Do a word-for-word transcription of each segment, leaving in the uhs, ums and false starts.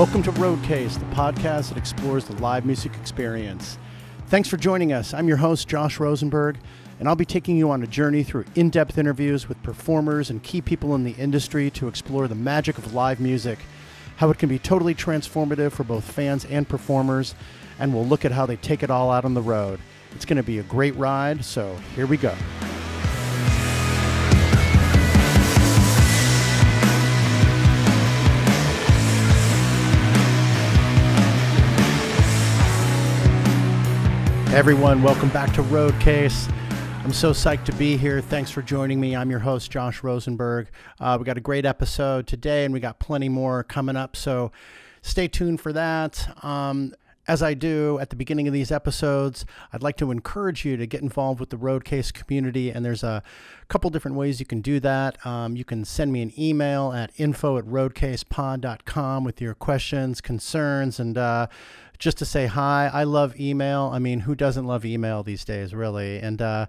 Welcome to Roadcase, the podcast that explores the live music experience. Thanks for joining us. I'm your host, Josh Rosenberg, and I'll be taking you on a journey through in-depth interviews with performers and key people in the industry to explore the magic of live music, how it can be totally transformative for both fans and performers, and we'll look at how they take it all out on the road. It's going to be a great ride, so here we go. Hey everyone, welcome back to Roadcase. I'm so psyched to be here. Thanks for joining me. I'm your host, Josh Rosenberg. Uh, we got a great episode today, and we got plenty more coming up, so stay tuned for that. Um, As I do at the beginning of these episodes, I'd like to encourage you to get involved with the Roadcase community, and there's a couple different ways you can do that. Um, you can send me an email at info at roadcasepod dot com with your questions, concerns, and uh, just to say hi. I love email. I mean, who doesn't love email these days, really? And uh,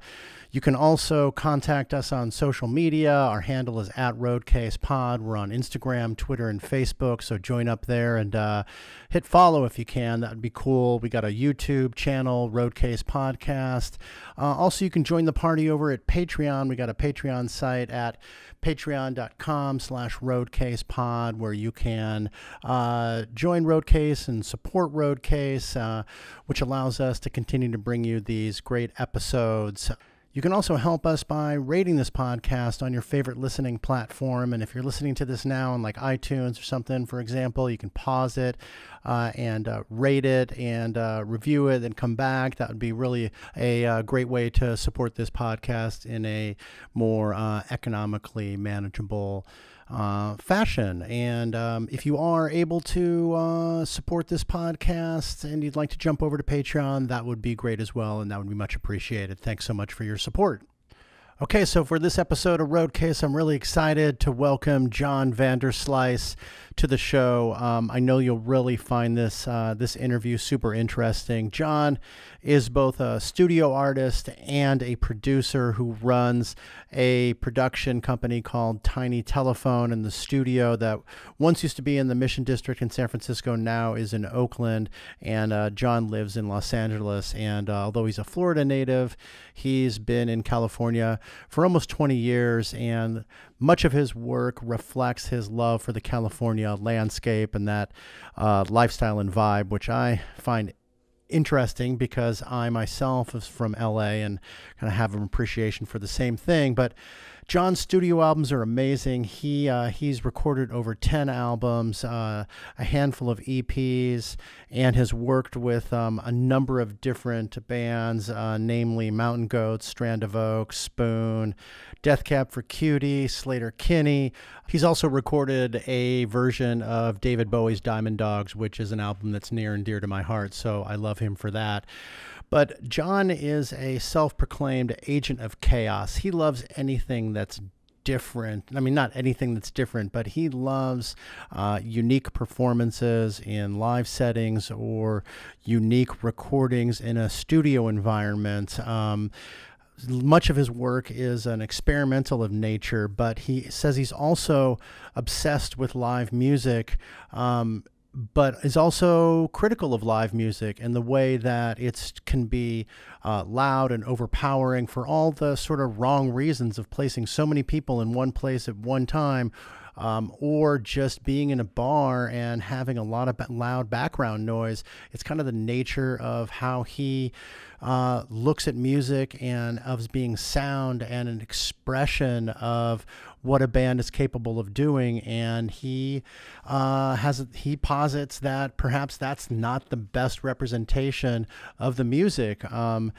you can also contact us on social media. Our handle is at roadcasepod. We're on Instagram, Twitter, and Facebook, so join up there and uh, hit follow if you can. That would be cool. We got a YouTube channel, Roadcase Podcast. Uh, also, you can join the party over at Patreon. We got a Patreon site at patreon dot com slash roadcasepod where you can uh, join Roadcase and support Roadcase, uh, which allows us to continue to bring you these great episodes. You can also help us by rating this podcast on your favorite listening platform. And if you're listening to this now on like iTunes or something, for example, you can pause it uh, and uh, rate it and uh, review it and come back. That would be really a uh, great way to support this podcast in a more uh, economically manageable uh, fashion. And um, if you are able to uh, support this podcast and you'd like to jump over to Patreon, that would be great as well. And that would be much appreciated. Thanks so much for your support. Okay, so for this episode of Roadcase, I'm really excited to welcome John Vanderslice to the show. Um, I know you'll really find this uh, this interview super interesting. John is both a studio artist and a producer who runs a production company called Tiny Telephone, and the studio that once used to be in the Mission District in San Francisco now is in Oakland, and uh, John lives in Los Angeles. And uh, although he's a Florida native, he's been in California for almost twenty years, and much of his work reflects his love for the California landscape and that uh, lifestyle and vibe, which I find interesting because I myself is from L A and kind of have an appreciation for the same thing. But John's studio albums are amazing. He uh, he's recorded over ten albums, uh, a handful of E Ps, and has worked with um, a number of different bands, uh, namely Mountain Goats, Strand of Oak, Spoon, Death Cab for Cutie, Sleater-Kinney. He's also recorded a version of David Bowie's Diamond Dogs, which is an album that's near and dear to my heart, so I love him for that. But John is a self-proclaimed agent of chaos. He loves anything that's different. I mean, not anything that's different, but he loves uh, unique performances in live settings or unique recordings in a studio environment. Um, Much of his work is an experimental of nature, but he says he's also obsessed with live music, um, but is also critical of live music and the way that it can be uh, loud and overpowering for all the sort of wrong reasons of placing so many people in one place at one time. Um, or just being in a bar and having a lot of ba- loud background noise. It's kind of the nature of how he uh, looks at music and of being sound and an expression of what a band is capable of doing. And he uh, has he posits that perhaps that's not the best representation of the music. Um,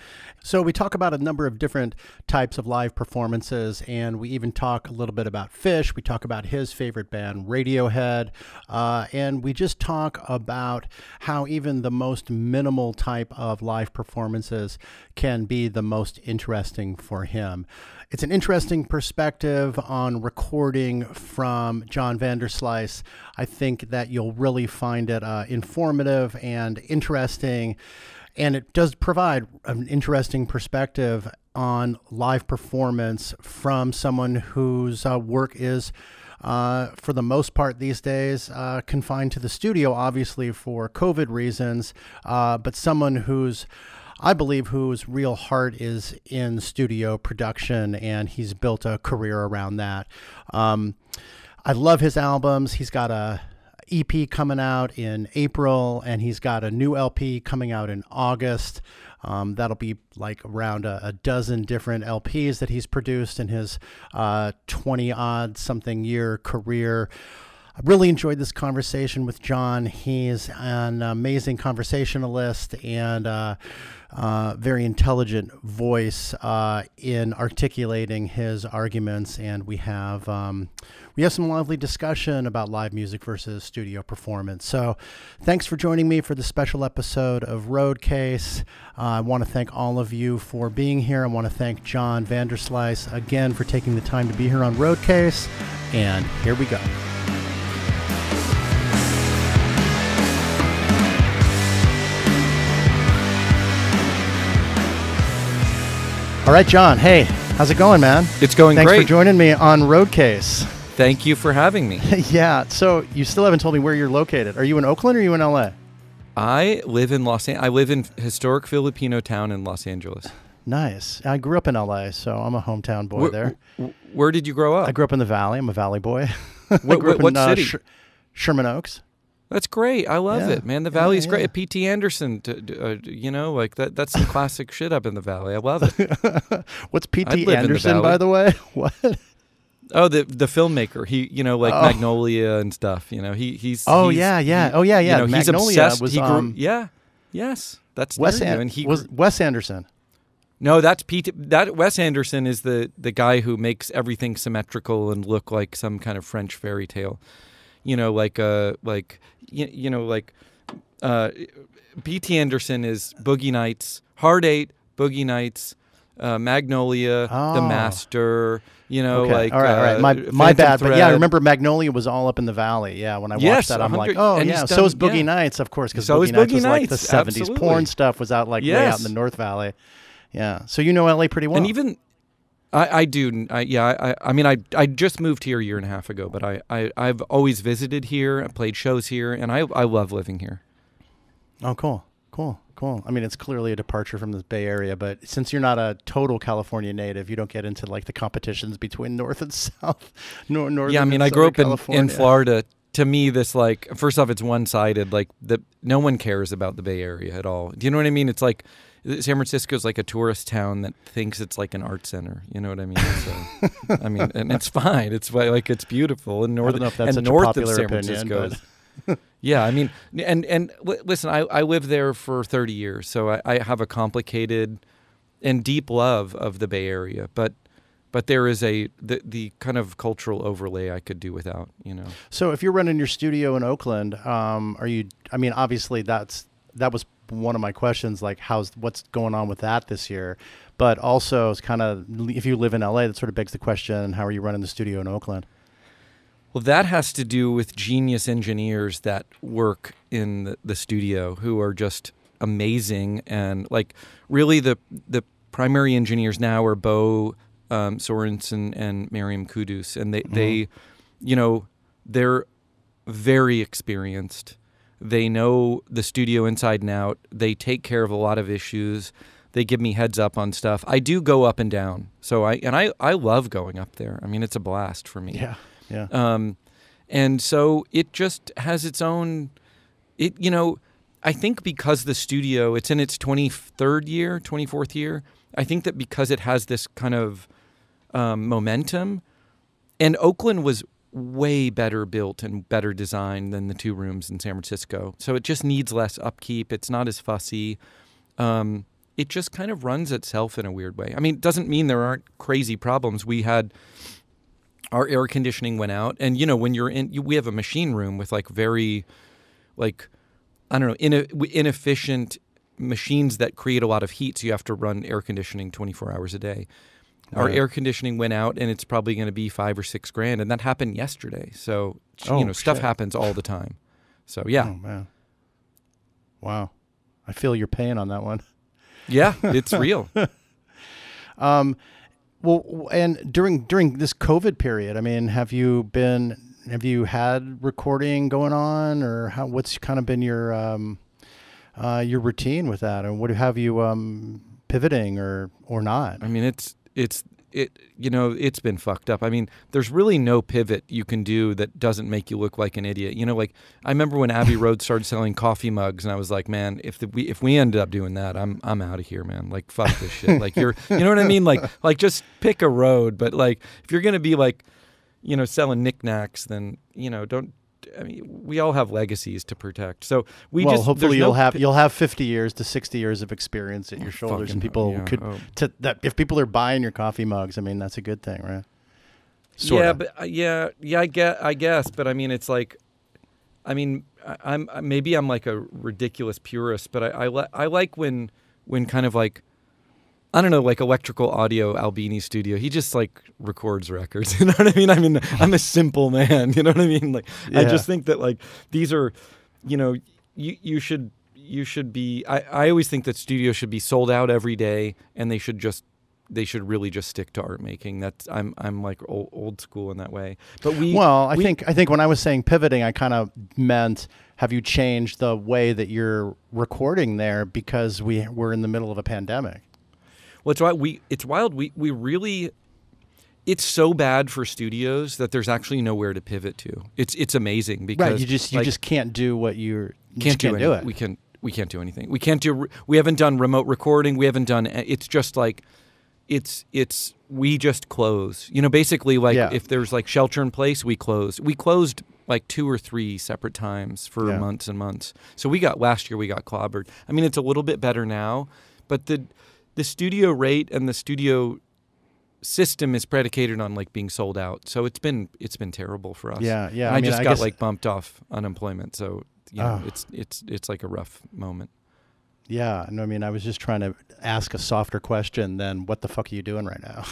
so we talk about a number of different types of live performances, and we even talk a little bit about Phish. We talk about his favorite band, Radiohead, uh, and we just talk about how even the most minimal type of live performances can be the most interesting for him. It's an interesting perspective on recording from John Vanderslice. I think that you'll really find it uh, informative and interesting, and it does provide an interesting perspective on live performance from someone whose uh, work is uh, for the most part these days, uh, confined to the studio, obviously for COVID reasons, uh, but someone who's, I believe, whose real heart is in studio production, and he's built a career around that. Um, I love his albums. He's got a E P coming out in April, and he's got a new L P coming out in August. Um, that'll be like around a, a dozen different L Ps that he's produced in his uh, twenty odd something year career. I really enjoyed this conversation with John. He's an amazing conversationalist and uh, uh, very intelligent voice uh, in articulating his arguments. And we have um, we have some lively discussion about live music versus studio performance. So thanks for joining me for this special episode of Roadcase. Uh, I want to thank all of you for being here. I want to thank John Vanderslice again for taking the time to be here on Roadcase. And here we go. All right, John. Hey, how's it going, man? It's going Thanks great. Thanks for joining me on Roadcase. Thank you for having me. Yeah. So you still haven't told me where you're located. Are you in Oakland or are you in L A? I live in Los An- I live in historic Filipino town in Los Angeles. Nice. I grew up in L A, so I'm a hometown boy where, there. Where did you grow up? I grew up in the Valley. I'm a Valley boy. What, grew up what in, city? Uh, Sh- Sherman Oaks. That's great. I love yeah. it, man. The yeah, Valley's yeah. great. P T Anderson, uh, you know, like that. That's some classic shit up in the Valley. I love it. What's P T Anderson, the by the way? What? Oh, the the filmmaker. He, you know, like oh. Magnolia and stuff. You know, he he's. Oh he's, yeah, yeah. He, oh yeah, yeah. You know, Magnolia he's obsessed. Was he grew, um, yeah, yes. That's Wes. An- and he was grew. Wes Anderson. No, that's P T That Wes Anderson is the the guy who makes everything symmetrical and look like some kind of French fairy tale. You know, like, uh, like, you, you know, like, uh, P T Anderson is Boogie Nights, Hard Eight, Boogie Nights, uh, Magnolia, oh. The Master, you know, okay. like, all right, uh, all right. My, my bad, Thread. But yeah, I remember Magnolia was all up in the Valley. Yeah, when I watched yes, that, I'm like, oh, yeah, done, so is Boogie yeah. Nights, of course, because so Boogie, Boogie Nights was like the seventies. Absolutely. Porn stuff was out, like, yes. way out in the North Valley. Yeah, so you know L A pretty well. And even... I, I do, I, yeah. I, I mean, I I just moved here a year and a half ago, but I, I, I've always visited here, I played shows here, and I, I love living here. Oh, cool, cool, cool. I mean, it's clearly a departure from the Bay Area, but since you're not a total California native, you don't get into, like, the competitions between North and South. Nor, northern yeah, I mean, I grew up in, in Florida. To me, this, like, first off, it's one-sided. Like, the, no one cares about the Bay Area at all. Do you know what I mean? It's like... San Francisco's like a tourist town that thinks it's like an art center. You know what I mean? So, I mean, and it's fine. It's like it's beautiful and north. I don't know if that's and north of San Francisco. But... yeah, I mean, and and listen, I, I lived there for thirty years, so I, I have a complicated and deep love of the Bay Area, but. But there is a the, the kind of cultural overlay I could do without, you know. So if you're running your studio in Oakland, um, are you? I mean, obviously that's that was one of my questions, like how's what's going on with that this year. But also, it's kind of if you live in L A, that sort of begs the question: how are you running the studio in Oakland? Well, that has to do with genius engineers that work in the, the studio who are just amazing and like really the the primary engineers now are Bo. Um, Sorensen and Miriam Kudus, and they, mm-hmm. they, you know, they're very experienced. They know the studio inside and out. They take care of a lot of issues. They give me heads up on stuff. I do go up and down, so I and I, I love going up there. I mean, it's a blast for me. Yeah, yeah. Um, and so it just has its own. It you know, I think because the studio, it's in its twenty-third year, twenty-fourth year. I think that because it has this kind of Um, momentum, and Oakland was way better built and better designed than the two rooms in San Francisco. So it just needs less upkeep. It's not as fussy. Um, it just kind of runs itself in a weird way. I mean, it doesn't mean there aren't crazy problems. We had our air conditioning went out, and you know when you're in, you, we have a machine room with like very, like I don't know, ine- inefficient machines that create a lot of heat. So you have to run air conditioning twenty-four hours a day. Our right. air conditioning went out, and it's probably going to be five or six grand, and that happened yesterday. So, oh, you know, stuff shit. happens all the time. So, yeah. Oh, man. Wow. I feel your pain on that one. Yeah, it's real. um, Well, and during during this COVID period, I mean, have you been have you had recording going on, or how? What's kind of been your um, uh, your routine with that, and what have you um, pivoting or or not? I mean, it's it's it you know it's been fucked up. I mean, there's really no pivot you can do that doesn't make you look like an idiot. You know, like I remember when Abbey Road started selling coffee mugs, and I was like, man, if the, we if we ended up doing that, I'm I'm out of here, man. Like, fuck this shit. Like, you're you know what I mean? Like like just pick a road. But like, if you're gonna be like, you know, selling knickknacks, then, you know, don't. I mean, we all have legacies to protect. So we well, just hopefully you'll no have you'll have fifty years to sixty years of experience at your shoulders, and people yeah, could oh. to, that if people are buying your coffee mugs, I mean, that's a good thing, right? Sort yeah, of. but uh, yeah, yeah, I get, I guess, but I mean, it's like, I mean, I, I'm maybe I'm like a ridiculous purist, but I I, li I like when when kind of like. I don't know, like Electrical Audio Albini Studio. He just like records records. You know what I mean? I mean, I'm a simple man. You know what I mean? Like, yeah. I just think that like these are, you know, you you should you should be. I I always think that studios should be sold out every day, and they should just they should really just stick to art making. That's I'm I'm like old, old school in that way. But we well, I we, think I think when I was saying pivoting, I kind of meant. Have you changed the way that you're recording there because we we're in the middle of a pandemic? Well, it's wild. We, it's wild. We, we really, it's so bad for studios that there's actually nowhere to pivot to. It's, it's amazing because right, you just, you like, just can't do what you're, you can't, do, can't do it. We can, we can't do anything. We can't do, we haven't done remote recording. We haven't done, it's just like, it's, it's, we just close, you know, basically like yeah. if there's like shelter in place, we close, we closed like two or three separate times for yeah. months and months. So we got, last year we got clobbered. I mean, it's a little bit better now, but the, The studio rate and the studio system is predicated on like being sold out, so it's been it's been terrible for us. Yeah, yeah. And I, I mean, just I got like bumped off unemployment, so you know, oh. it's it's it's like a rough moment. Yeah, no, I mean, I was just trying to ask a softer question than what the fuck are you doing right now?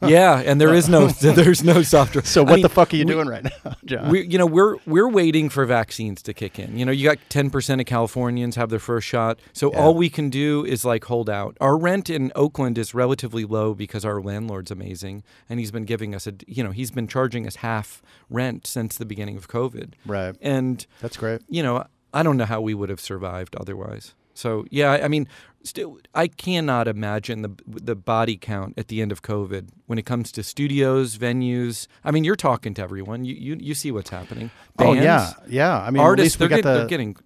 Yeah, and there is no there's no softer. So what I mean, the fuck are you we, doing right now, John? We, you know, we're we're waiting for vaccines to kick in. You know, you got ten percent of Californians have their first shot. So yeah. all we can do is like hold out. Our rent in Oakland is relatively low because our landlord's amazing, and he's been giving us a you know, he's been charging us half rent since the beginning of COVID. Right. And that's great. You know, I don't know how we would have survived otherwise. So yeah, I mean, still, I cannot imagine the the body count at the end of COVID when it comes to studios, venues. I mean, you're talking to everyone. You you, you see what's happening. Bands, oh yeah, yeah. I mean, artists, at least we got get, the, they're getting.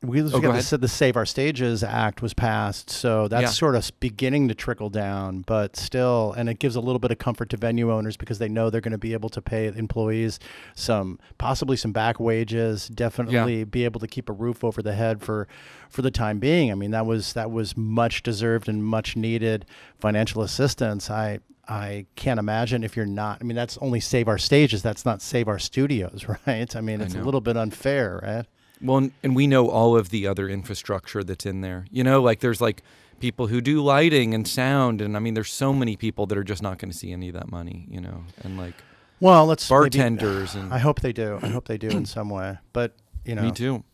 We oh, got the, the Save Our Stages Act was passed, so that's yeah. sort of beginning to trickle down, but still, and it gives a little bit of comfort to venue owners because they know they're going to be able to pay employees some, possibly some back wages, definitely yeah. be able to keep a roof over the head for, for the time being. I mean, that was that was much deserved and much needed financial assistance. I. I can't imagine if you're not. I mean, that's only Save Our Stages. That's not Save Our Studios, right? I mean, it's I a little bit unfair, right? Well, and we know all of the other infrastructure that's in there. You know, like there's like people who do lighting and sound, and I mean, there's so many people that are just not going to see any of that money. You know, and like, well, let's bartenders. Maybe, and I hope they do. I hope they do in some way. But you know, me too.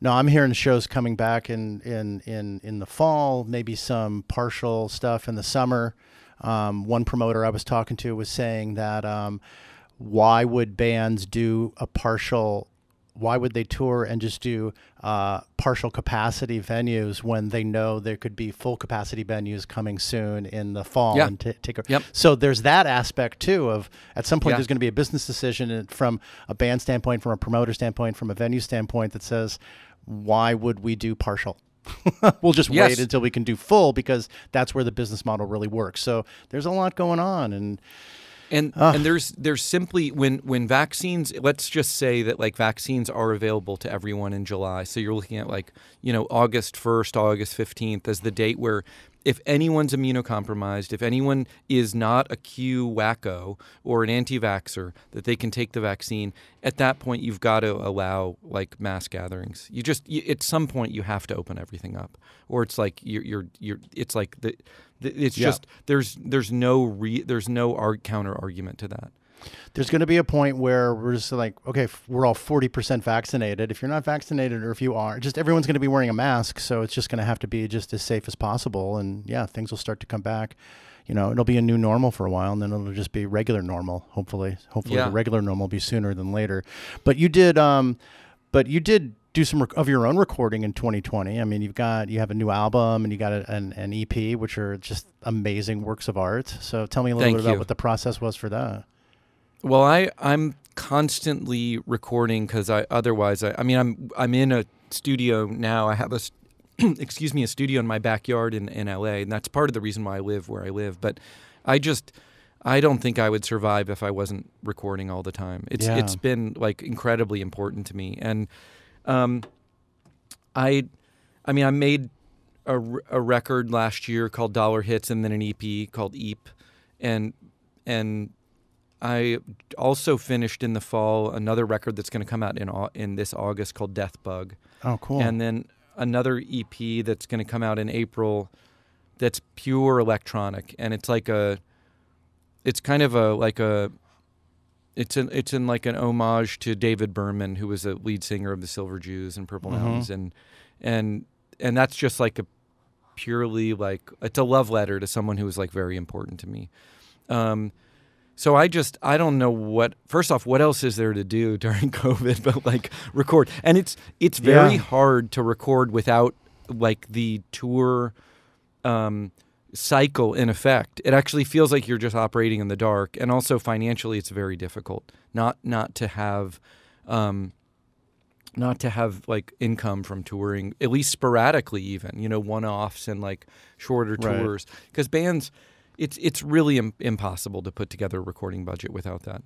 No, I'm hearing shows coming back in in in in the fall. Maybe some partial stuff in the summer. Um, one promoter I was talking to was saying that um, why would bands do a partial? Why would they tour and just do uh, partial capacity venues when they know there could be full capacity venues coming soon in the fall? Yeah. And t take a yep. So there's that aspect too of at some point yeah. there's going to be a business decision from a band standpoint, from a promoter standpoint, from a venue standpoint that says, why would we do partial? We'll just yes. wait until we can do full because that's where the business model really works. So there's a lot going on. And And, uh. and there's there's simply when when vaccines, let's just say that like vaccines are available to everyone in July. So you're looking at like, you know, August first, August fifteenth as the date where if anyone's immunocompromised, if anyone is not a Q wacko or an anti-vaxxer, that they can take the vaccine. At that point, you've got to allow like mass gatherings. You just you, at some point you have to open everything up, or it's like you're you're, you're it's like the. It's yeah. just there's there's no re, there's no arg, counter argument to that. there's going to be a point where we're just like, okay, we're all forty percent vaccinated. If you're not vaccinated, or if you are, just everyone's going to be wearing a mask. So it's just going to have to be just as safe as possible. And yeah, things will start to come back. You know, it'll be a new normal for a while, and then it'll just be regular normal. Hopefully, hopefully yeah. the regular normal will be sooner than later. But you did, um, but you did do some rec of your own recording in twenty twenty. I mean, you've got, you have a new album, and you got a, an, an E P, which are just amazing works of art. So tell me a little Thank bit you. about what the process was for that. Well, I I'm constantly recording because I otherwise I, I mean I'm I'm in a studio now. I have a excuse me, a studio in my backyard in, in L A, and that's part of the reason why I live where I live. But I just, I don't think I would survive if I wasn't recording all the time. It's yeah. it's been like incredibly important to me. And um, I, I mean, I made a, a record last year called Dollar Hits, and then an E P called Eep, and and I also finished in the fall another record that's going to come out in in this August called Death Bug. Oh, cool. And then another E P that's going to come out in April that's pure electronic, and it's like a it's kind of a like a it's an it's in like an homage to David Berman, who was a lead singer of the Silver Jews and Purple mm-hmm. Gnomes, and and and that's just like a purely like it's a love letter to someone who was like very important to me. Um So I just, I don't know what, first off, what else is there to do during COVID but like record? And it's it's very yeah. hard to record without like the tour um, cycle in effect. It actually feels like you're just operating in the dark. And also financially, it's very difficult not not to have, um, not to have like income from touring, at least sporadically even, you know, one-offs and like shorter tours. Because right. bands... It's it's really im impossible to put together a recording budget without that.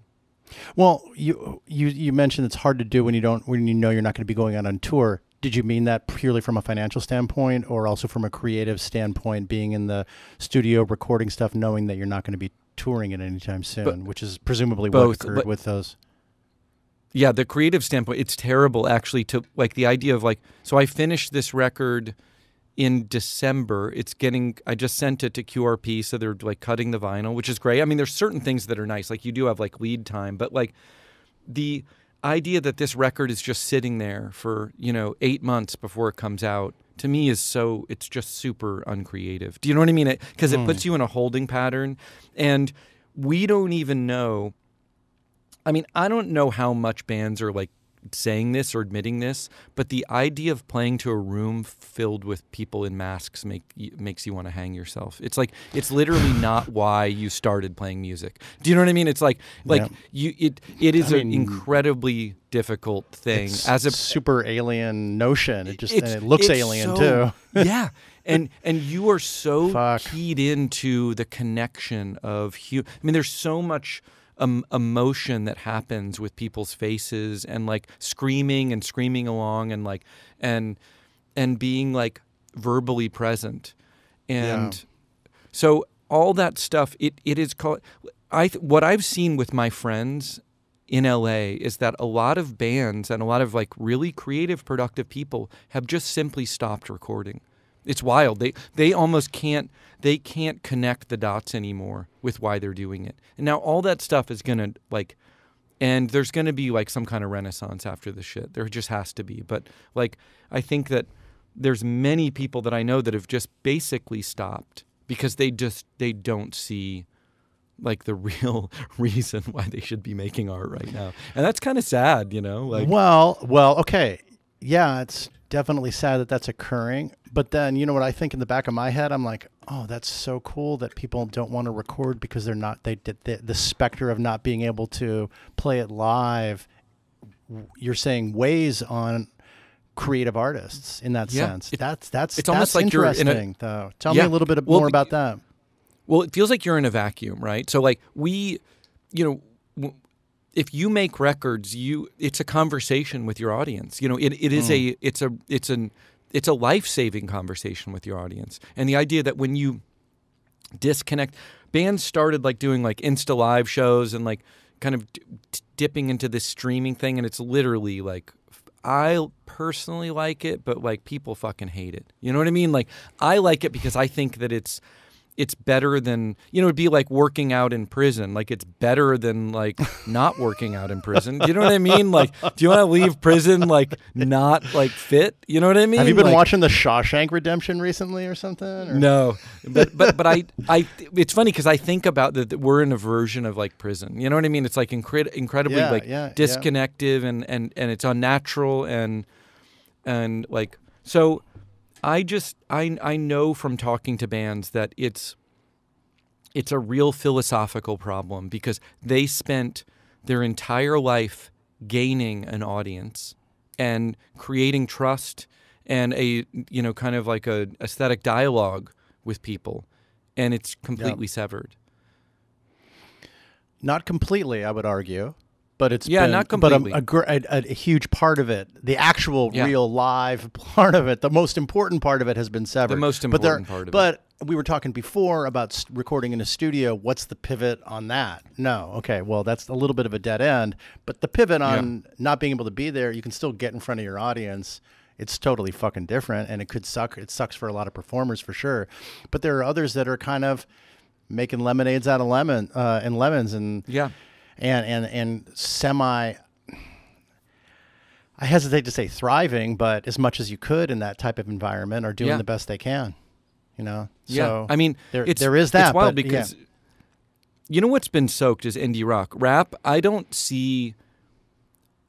Well, you you you mentioned it's hard to do when you don't when you know you're not going to be going out on tour. Did you mean that purely from a financial standpoint, or also from a creative standpoint, being in the studio recording stuff, knowing that you're not going to be touring it anytime soon, but, which is presumably both, what occurred but, with those? Yeah, the creative standpoint, it's terrible actually to like the idea of like. So I finished this record in December. It's getting, I just sent it to Q R P, so they're like cutting the vinyl, which is great. I mean, there's certain things that are nice, like you do have like lead time, but like the idea that this record is just sitting there for, you know, eight months before it comes out, to me is so, it's just super uncreative. Do you know what I mean? Because it, mm. it puts you in a holding pattern, and we don't even know, I mean, I don't know how much bands are like saying this or admitting this, but the idea of playing to a room filled with people in masks make makes you want to hang yourself. It's like it's literally not why you started playing music. Do you know what I mean? It's like like yeah. you it it is I an mean, incredibly difficult thing. It's as a super alien notion. It just and it looks alien so, too. yeah. And and you are so Fuck. keyed into the connection of hu I mean, there's so much Um, emotion that happens with people's faces, and like screaming and screaming along, and like and and being like verbally present, and yeah. so all that stuff. It it is called. I what I've seen with my friends in L A is that a lot of bands and a lot of like really creative, productive people have just simply stopped recording. It's wild. They they almost can't they can't connect the dots anymore with why they're doing it. And now all that stuff is gonna like, and there's gonna be like some kind of renaissance after this shit. There just has to be. But like I think that there's many people that I know that have just basically stopped because they just they don't see like the real reason why they should be making art right now. And that's kind of sad, you know. Like well, well, okay, yeah, it's definitely sad that that's occurring. But then, you know what I think in the back of my head? I'm like, oh, that's so cool that people don't want to record because they're not, they did the, the specter of not being able to play it live, you're saying weighs on creative artists in that yeah, sense. It, that's that's, it's that's almost like interesting, you're in a, though. Tell yeah, me a little bit well, more about that. Well, it feels like you're in a vacuum, right? So like we, you know, if you make records, you it's a conversation with your audience. You know, it, it is mm. a, it's a, it's an, It's a life-saving conversation with your audience. And the idea that when you disconnect, bands started like doing like Insta Live shows and like kind of d dipping into this streaming thing. And it's literally like, I personally like it, but like people fucking hate it. You know what I mean? Like I like it because I think that it's, it's better than, you know, it'd be like working out in prison. Like, it's better than, like, not working out in prison. Do you know what I mean? Like, do you want to leave prison, like, not, like, fit? You know what I mean? Have you been like, watching The Shawshank Redemption recently or something? Or? No. But, but, but I, I, it's funny because I think about that, that we're in a version of, like, prison. You know what I mean? It's, like, incre incredibly, yeah, like, yeah, disconnective, yeah. And, and, and it's unnatural and, and, like, so... I just I I know from talking to bands that it's it's a real philosophical problem because they spent their entire life gaining an audience and creating trust and a you know kind of like a aesthetic dialogue with people, and it's completely yep. severed. Not completely, I would argue. But it's yeah, been, not completely. But a, a, a huge part of it, the actual yeah. real live part of it, the most important part of it has been severed. The most important but there, part of but it. But we were talking before about recording in a studio. What's the pivot on that? No. Okay, well, that's a little bit of a dead end. But the pivot on yeah. not being able to be there, you can still get in front of your audience. It's totally fucking different, and it could suck. It sucks for a lot of performers for sure. But there are others that are kind of making lemonades out of lemon uh, and lemons. and Yeah. And, and, and semi, I hesitate to say thriving, but as much as you could in that type of environment, are doing yeah. the best they can, you know? Yeah. So I mean, there, it's, there is that. It's wild but, because yeah. you know what's been soaked is indie rock. Rap, I don't see,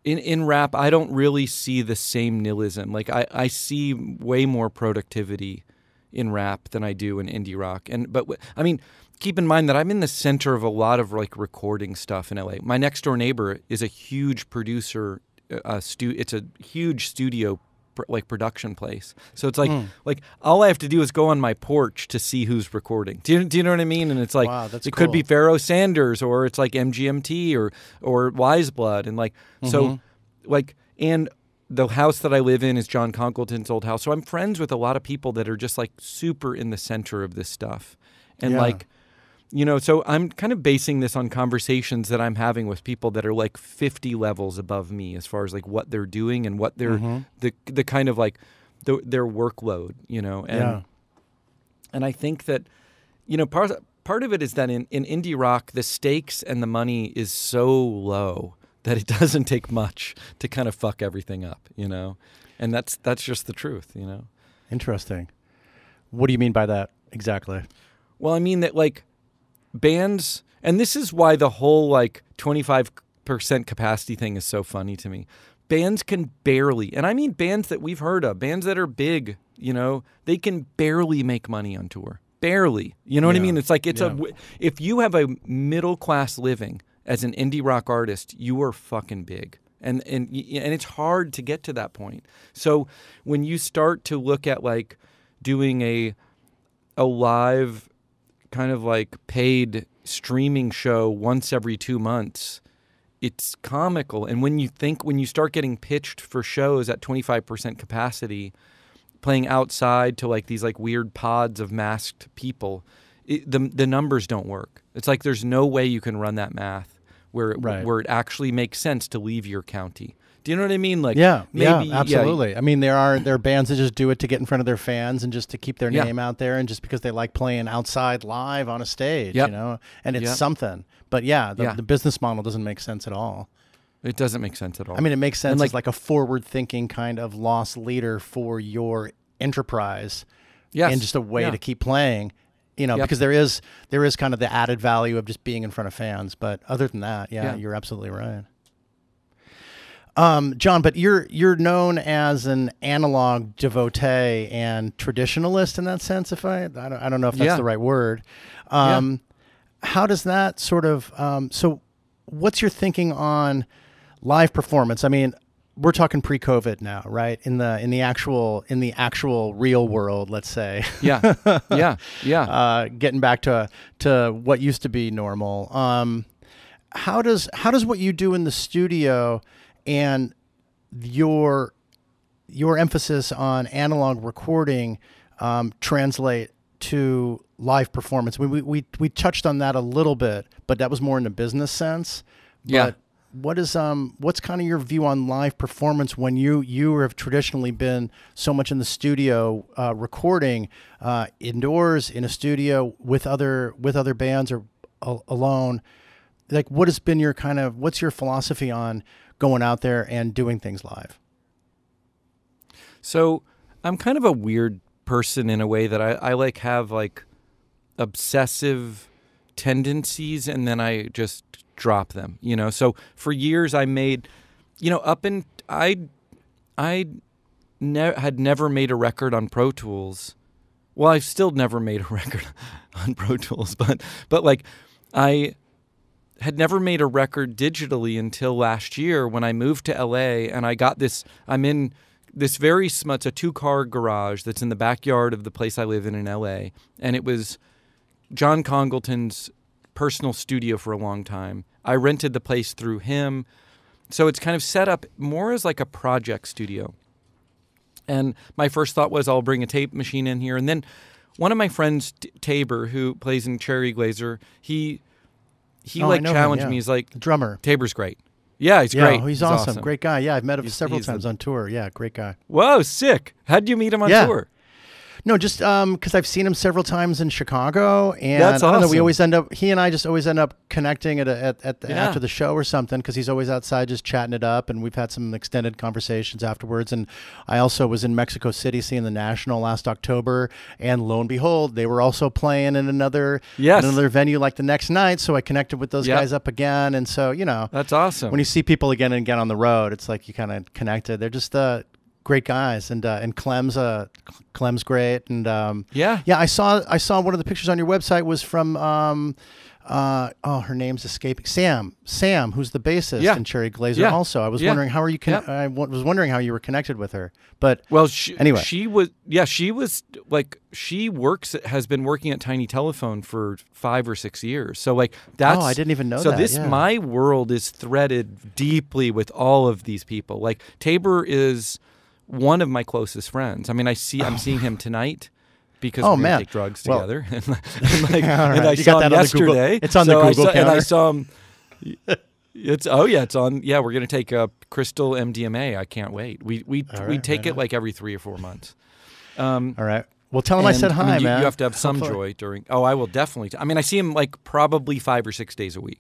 in, in rap, I don't really see the same nihilism. Like, I, I see way more productivity in rap than I do in indie rock. And, but, I mean... Keep in mind that I'm in the center of a lot of like recording stuff in L A. My next door neighbor is a huge producer. Uh, stu it's a huge studio, pr like production place. So it's like, mm. like all I have to do is go on my porch to see who's recording. Do you, do you know what I mean? And it's like, wow, that's it cool. could be Pharoah Sanders or it's like M G M T or or Wiseblood and like mm-hmm. so, like and the house that I live in is John Congleton's old house. So I'm friends with a lot of people that are just like super in the center of this stuff, and yeah. like. You know, so I'm kind of basing this on conversations that I'm having with people that are like fifty levels above me as far as like what they're doing and what they're mm-hmm. the the kind of like the, their workload, you know. And yeah. and I think that, you know, part, part of it is that in, in indie rock, the stakes and the money is so low that it doesn't take much to kind of fuck everything up, you know. And that's that's just the truth, you know. Interesting. What do you mean by that exactly? Well, I mean that like bands, and this is why the whole like twenty-five percent capacity thing is so funny to me. Bands can barely, and I mean bands that we've heard of, bands that are big, you know, they can barely make money on tour. Barely. You know what yeah. I mean? It's like, it's yeah. a, if you have a middle class living as an indie rock artist, you are fucking big. And, and, and it's hard to get to that point. So when you start to look at like doing a, a live kind of like paid streaming show once every two months, it's comical. And when you think, when you start getting pitched for shows at twenty-five percent capacity, playing outside to like these like weird pods of masked people, it, the, the numbers don't work. It's like, there's no way you can run that math where it, right. where it actually makes sense to leave your county. Do you know what I mean? Like, yeah, maybe, yeah, absolutely. Yeah. I mean, there are there are bands that just do it to get in front of their fans and just to keep their yeah. name out there, and just because they like playing outside live on a stage, yep. you know, and it's yep. something. But yeah the, yeah, the business model doesn't make sense at all. It doesn't make sense at all. I mean, it makes sense like, as like a forward-thinking kind of loss leader for your enterprise, yes. and just a way yeah. to keep playing, you know, yep. because there is there is kind of the added value of just being in front of fans. But other than that, yeah, yeah. you're absolutely right. Um, John, but you're you're known as an analog devotee and traditionalist in that sense. If I I don't, I don't know if that's yeah. the right word. Um, yeah. How does that sort of um, so? What's your thinking on live performance? I mean, we're talking pre-COVID now, right? In the in the actual in the actual real world, let's say. Yeah, yeah, yeah. Uh, getting back to to what used to be normal. Um, how does how does what you do in the studio and your your emphasis on analog recording um, translate to live performance? We, we we we touched on that a little bit, but that was more in a business sense. But yeah. what is um what's kind of your view on live performance when you you have traditionally been so much in the studio, uh, recording uh, indoors in a studio with other with other bands or al alone? Like, what has been your kind of what's your philosophy on going out there and doing things live? So I'm kind of a weird person in a way that I, I like have like obsessive tendencies, and then I just drop them, you know. So for years I made, you know, up and I, I ne had never made a record on Pro Tools. Well, I've still never made a record on Pro Tools, but but like I had never made a record digitally until last year when I moved to L A, and I got this. I'm in this very small, it's a two-car garage that's in the backyard of the place I live in in L A, and it was John Congleton's personal studio for a long time. I rented the place through him, so it's kind of set up more as like a project studio. And my first thought was, I'll bring a tape machine in here. And then one of my friends, Tabor, who plays in Cherry Glazer, he he oh, like challenged him, yeah. me. He's like, the drummer. Tabor's great. Yeah, he's yeah, great. He's, he's awesome. awesome. Great guy. Yeah, I've met him he's, several he's times the... on tour. Yeah, great guy. Whoa, sick. How did you meet him on yeah. tour? No, just um, because I've seen him several times in Chicago, and that's awesome. I don't know, we always end up. He and I just always end up connecting at a, at, at the, yeah. after the show or something, because he's always outside just chatting it up, and we've had some extended conversations afterwards. And I also was in Mexico City seeing the National last October, and lo and behold, they were also playing in another yes. another venue like the next night. So I connected with those yep. guys up again, and so you know, that's awesome. When you see people again and again on the road, it's like you kind of connected. They're just uh, great guys, and uh, and Clem's uh, Clem's great, and um, yeah, yeah. I saw I saw one of the pictures on your website was from um, uh, oh, her name's escaping Sam Sam, who's the bassist yeah. in Cherry Glazer. Yeah. Also, I was yeah. wondering how are you? Con yeah. I was wondering how you were connected with her, but well, she, anyway, she was yeah, she was like she works has been working at Tiny Telephone for five or six years. So like that's oh, I didn't even know. So that. this yeah. my world is threaded deeply with all of these people. Like Tabor is one of my closest friends. I mean, I see, I'm oh. seeing him tonight because oh, we're gonna take drugs together. Well, and, and, like, yeah, right. and I you saw got that him on yesterday. The it's on so the Google I saw, counter. And I saw him. It's oh yeah, it's on. Yeah, we're gonna take a crystal M D M A. I can't wait. We we right, we take right, it right. like every three or four months. Um, All right. Well, tell him and, I said hi, I mean, man. You, you have to have some Hopefully. joy during. Oh, I will definitely. T I mean, I see him like probably five or six days a week.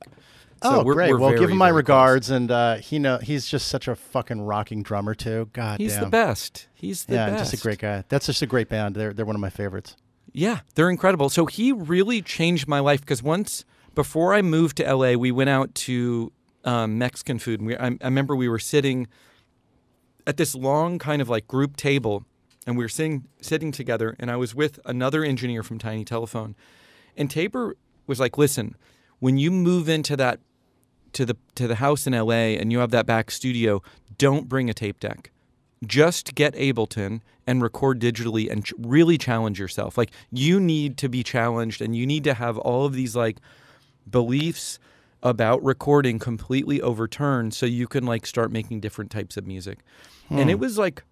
So oh we're, great! We're well, very, give him my regards, close. and uh, he know he's just such a fucking rocking drummer too. God, he's damn. the best. He's the yeah, best. Just a great guy. That's just a great band. They're they're one of my favorites. Yeah, they're incredible. So he really changed my life, because once before I moved to L A, we went out to um, Mexican food. And we I, I remember we were sitting at this long kind of like group table, and we were sitting sitting together, and I was with another engineer from Tiny Telephone, and Tabor was like, "Listen, when you move into that." to the to the house in L A and you have that back studio, don't bring a tape deck. Just get Ableton and record digitally and ch really challenge yourself. Like, you need to be challenged, and you need to have all of these like beliefs about recording completely overturned so you can like start making different types of music. Hmm. And it was like,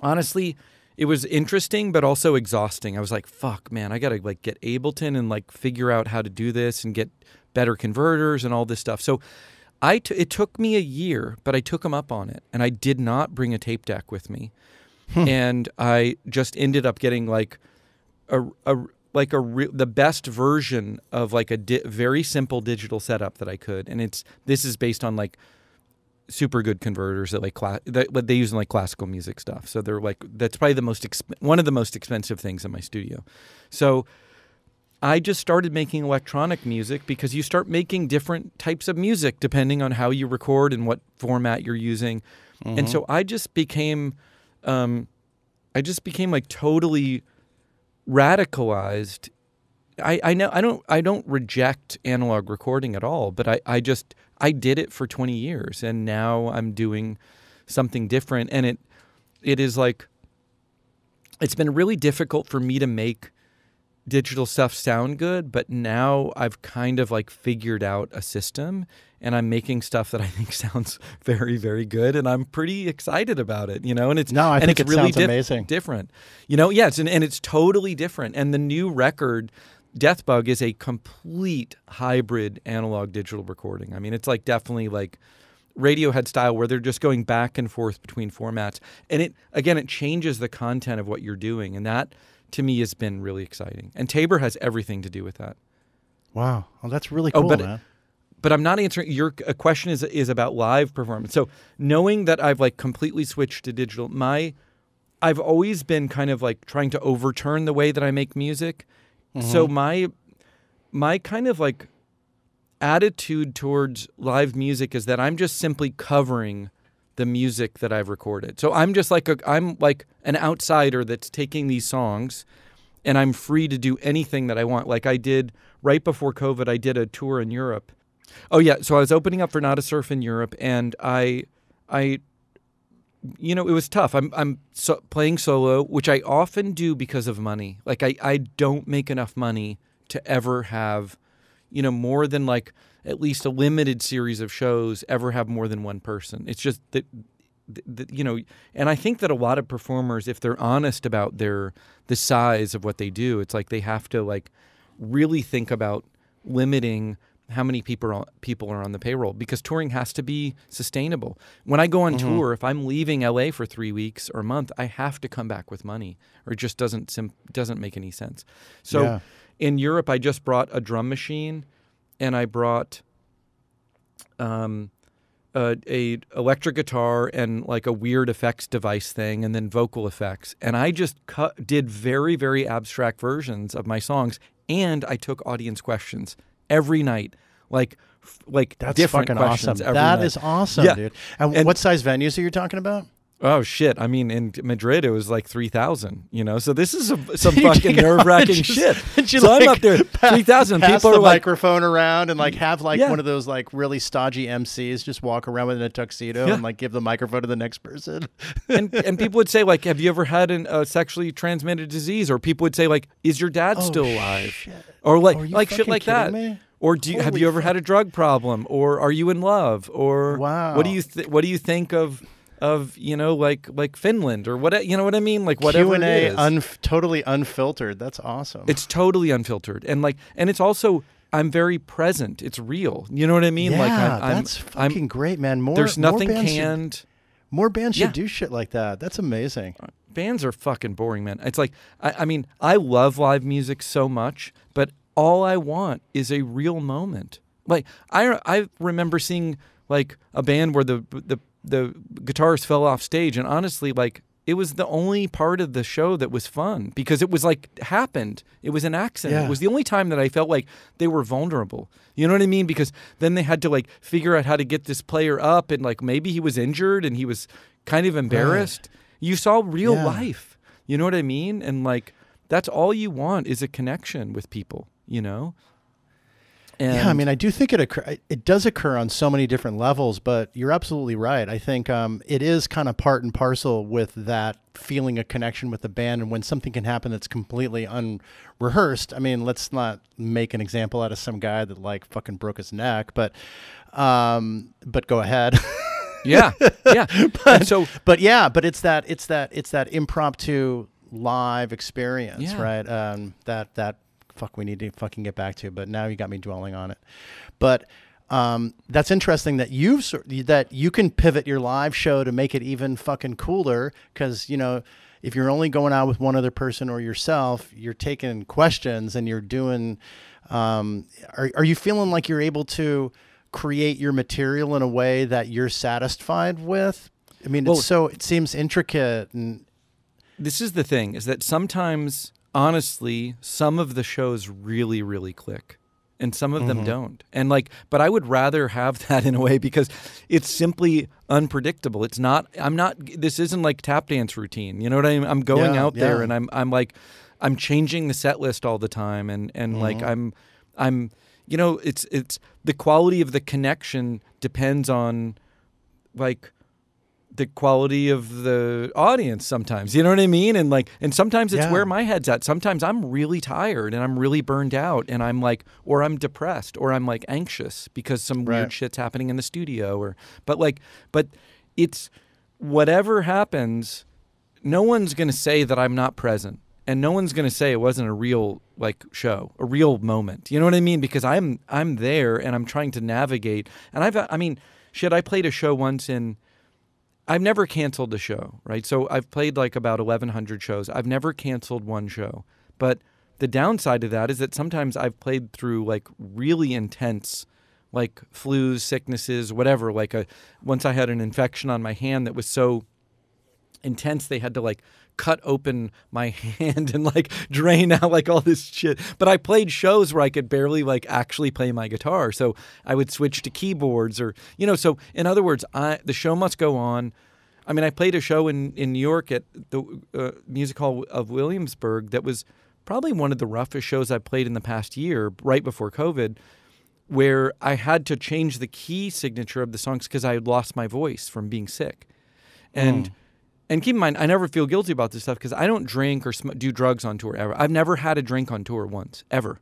honestly, it was interesting, but also exhausting. I was like, fuck, man, I got to like get Ableton and like figure out how to do this and get better converters and all this stuff. So I t it took me a year, but I took him up on it, and I did not bring a tape deck with me. Hmm. And I just ended up getting like a, a like a re the best version of like a di very simple digital setup that I could. And it's this is based on like super good converters that like cla that they use in like classical music stuff. So they're like, that's probably the most exp one of the most expensive things in my studio. So I just started making electronic music, because you start making different types of music depending on how you record and what format you're using. Mm-hmm. And so I just became um, I just became like totally radicalized. I, I know I don't I don't reject analog recording at all, but I, I just I did it for twenty years, and now I'm doing something different, and it it is like it's been really difficult for me to make digital stuff sound good, but now I've kind of like figured out a system, and I'm making stuff that I think sounds very, very good, and I'm pretty excited about it, you know. And it's no, I and think it's it really sounds di amazing, different, you know. Yes, and and it's totally different. And the new record Death Bug is a complete hybrid analog digital recording. I mean, it's like definitely like Radiohead style, where they're just going back and forth between formats. And it, again, it changes the content of what you're doing. And that, to me, has been really exciting. And Tabor has everything to do with that. Wow. Well, that's really cool, oh, but, man. But I'm not answering your a question is is about live performance. So knowing that I've like completely switched to digital, my I've always been kind of like trying to overturn the way that I make music. Mm-hmm. So my my kind of like attitude towards live music is that I'm just simply covering the music that I've recorded. So I'm just like a I'm like an outsider that's taking these songs, and I'm free to do anything that I want. Like I did right before COVID, I did a tour in Europe. Oh yeah, so I was opening up for Not a Surf in Europe, and I, I, you know, it was tough. I'm I'm so playing solo, which I often do because of money. Like I I don't make enough money to ever have, you know, more than like at least a limited series of shows ever have more than one person. It's just that, that you know, and I think that a lot of performers, if they're honest about their the size of what they do, it's like they have to like really think about limiting how many people people are on the payroll, because touring has to be sustainable. When I go on mm-hmm. tour, if I'm leaving L A for three weeks or a month, I have to come back with money, or it just doesn't sim doesn't make any sense. So yeah. in Europe, I just brought a drum machine, and I brought um, a, a electric guitar and like a weird effects device thing, and then vocal effects. And I just cut, did very very abstract versions of my songs, and I took audience questions every night, like like that's different fucking questions. Awesome. That night. Is awesome, yeah. dude. And, and what size venues are you talking about? Oh shit! I mean, in Madrid it was like three thousand. You know, so this is a, some fucking nerve wracking shit. So like, I'm up there, three thousand people the are like microphone around and like have like yeah. one of those like really stodgy M Cs just walk around with in a tuxedo yeah. and like give the microphone to the next person. and and people would say like, "Have you ever had a uh, sexually transmitted disease?" Or people would say like, "Is your dad oh, still alive?" Shit. Or like oh, like shit like that. Me? Or do you, have you ever fuck. had a drug problem? Or are you in love? Or wow. what do you th what do you think of? Of you know like like Finland or what you know what I mean like whatever Q and A it is. Un totally unfiltered. That's awesome. It's totally unfiltered, and like and it's also I'm very present. It's real. You know what I mean? Yeah, like I'm, that's I'm, fucking I'm, great, man. More there's nothing more canned. Should, more bands should yeah. do shit like that. That's amazing. Bands are fucking boring, man. It's like I, I mean I love live music so much, but all I want is a real moment. Like I I remember seeing like a band where the the the guitarist fell off stage, and honestly, like it was the only part of the show that was fun, because it was like happened. It was an accident. Yeah. It was the only time that I felt like they were vulnerable. You know what I mean? Because then they had to like figure out how to get this player up, and like maybe he was injured and he was kind of embarrassed. Right. You saw real yeah. life. You know what I mean? And like that's all you want is a connection with people. You know. And yeah, I mean, I do think it occur it does occur on so many different levels, but you're absolutely right. I think um, it is kind of part and parcel with that feeling a connection with the band, and when something can happen that's completely unrehearsed. I mean, let's not make an example out of some guy that like fucking broke his neck, but um, but go ahead. yeah, yeah. but, so, but yeah, but it's that it's that it's that impromptu live experience, yeah. right? Um, that that. Fuck, we need to fucking get back to, but now you got me dwelling on it. But um, that's interesting that you've that you can pivot your live show to make it even fucking cooler, because you know if you're only going out with one other person or yourself, you're taking questions and you're doing. Um, are are you feeling like you're able to create your material in a way that you're satisfied with? I mean, well, it's so it seems intricate. And this is the thing: is that sometimes. Honestly, some of the shows really, really click, and some of them mm-hmm. don't. And like, but I would rather have that in a way, because it's simply unpredictable. It's not. I'm not. This isn't like tap dance routine. You know what I mean? I'm going yeah, out yeah. there, and I'm. I'm like, I'm changing the set list all the time, and and mm-hmm. like I'm, I'm. You know, it's it's the quality of the connection depends on, like. the quality of the audience sometimes, you know what I mean? And like, and sometimes it's yeah. where my head's at. Sometimes I'm really tired and I'm really burned out and I'm like, or I'm depressed or I'm like anxious because some right. weird shit's happening in the studio or, but like, but it's whatever happens, no one's going to say that I'm not present. and no one's going to say it wasn't a real like show, a real moment. You know what I mean? Because I'm I'm there and I'm trying to navigate. And I've I mean, shit, I played a show once in. I've never canceled the show, right? So I've played like about eleven hundred shows. I've never canceled one show. But the downside of that is that sometimes I've played through like really intense, like flus, sicknesses, whatever. Like a once I had an infection on my hand that was so intense they had to like cut open my hand and like drain out like all this shit. But I played shows where I could barely like actually play my guitar, so I would switch to keyboards, or you know. So in other words, I the show must go on. I mean, I played a show in in New York at the uh, Music Hall of Williamsburg that was probably one of the roughest shows I played in the past year, right before COVID, where I had to change the key signature of the songs because I had lost my voice from being sick. And mm. And keep in mind, I never feel guilty about this stuff because I don't drink or sm do drugs on tour ever. I've never had a drink on tour once, ever.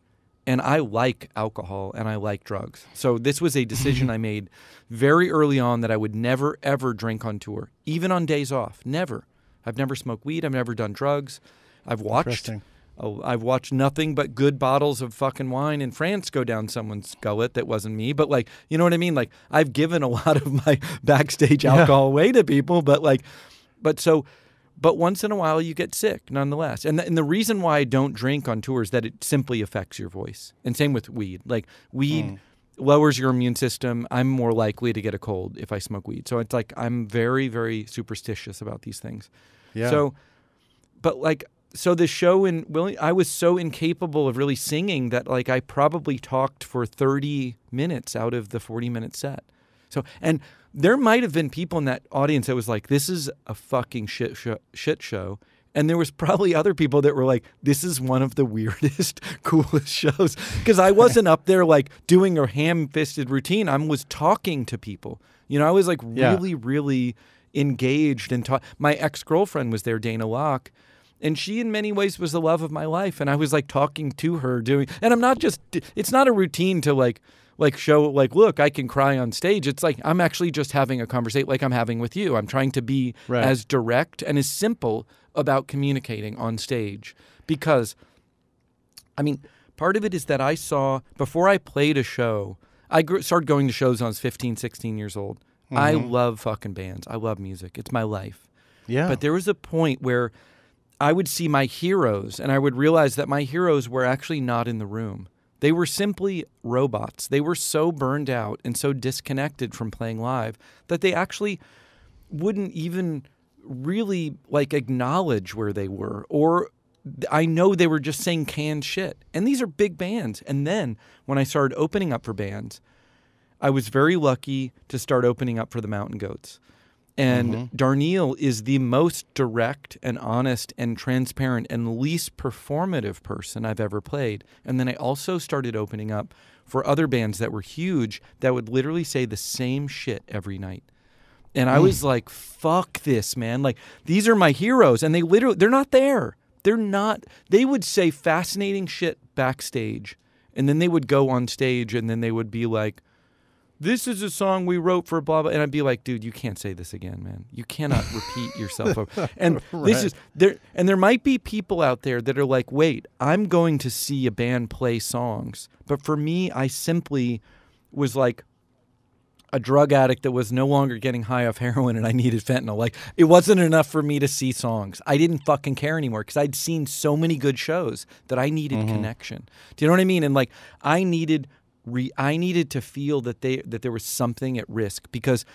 And I like alcohol and I like drugs. So this was a decision I made very early on that I would never, ever drink on tour, even on days off. Never. I've never smoked weed. I've never done drugs. I've watched, oh, I've watched nothing but good bottles of fucking wine in France go down someone's gullet that wasn't me. But like, you know what I mean? Like, I've given a lot of my backstage alcohol yeah. away to people, but like... But so, but once in a while you get sick, nonetheless. And the, and the reason why I don't drink on tour is that it simply affects your voice. And same with weed. Like weed mm. lowers your immune system. I'm more likely to get a cold if I smoke weed. So it's like I'm very, very superstitious about these things. Yeah. So, but like, so the show in William, I was so incapable of really singing that like I probably talked for thirty minutes out of the forty minute set. So and. There might have been people in that audience that was like, this is a fucking shit show, shit show. And there was probably other people that were like, this is one of the weirdest, coolest shows. Because I wasn't up there like doing a ham-fisted routine. I was talking to people. You know, I was like really, yeah. really engaged. And my ex-girlfriend was there, Dana Locke. And she, in many ways, was the love of my life. And I was like talking to her doing, and I'm not just, it's not a routine to like, like show, like, look, I can cry on stage. It's like, I'm actually just having a conversation like I'm having with you. I'm trying to be right. as direct and as simple about communicating on stage because, I mean, part of it is that I saw, before I played a show, I grew, started going to shows when I was fifteen, sixteen years old. Mm-hmm. I love fucking bands. I love music. It's my life. Yeah. But there was a point where I would see my heroes and I would realize that my heroes were actually not in the room. They were simply robots. They were so burned out and so disconnected from playing live that they actually wouldn't even really like acknowledge where they were. Or I know they were just saying canned shit. And these are big bands. And then when I started opening up for bands, I was very lucky to start opening up for the Mountain Goats. And mm-hmm. Darnell is the most direct and honest and transparent and least performative person I've ever played. And then I also started opening up for other bands that were huge that would literally say the same shit every night. And I mm. was like, fuck this, man. Like, these are my heroes. And they literally, they're not there. They're not, they would say fascinating shit backstage. And then they would go on stage and then they would be like, this is a song we wrote for blah, blah. And I'd be like, dude, you can't say this again, man. You cannot repeat yourself. Over. And right. this is there. And there might be people out there that are like, wait, I'm going to see a band play songs. But for me, I simply was like a drug addict that was no longer getting high off heroin and I needed fentanyl. Like, it wasn't enough for me to see songs. I didn't fucking care anymore because I'd seen so many good shows that I needed mm-hmm. connection. Do you know what I mean? And like, I needed... Re I needed to feel that they that there was something at risk because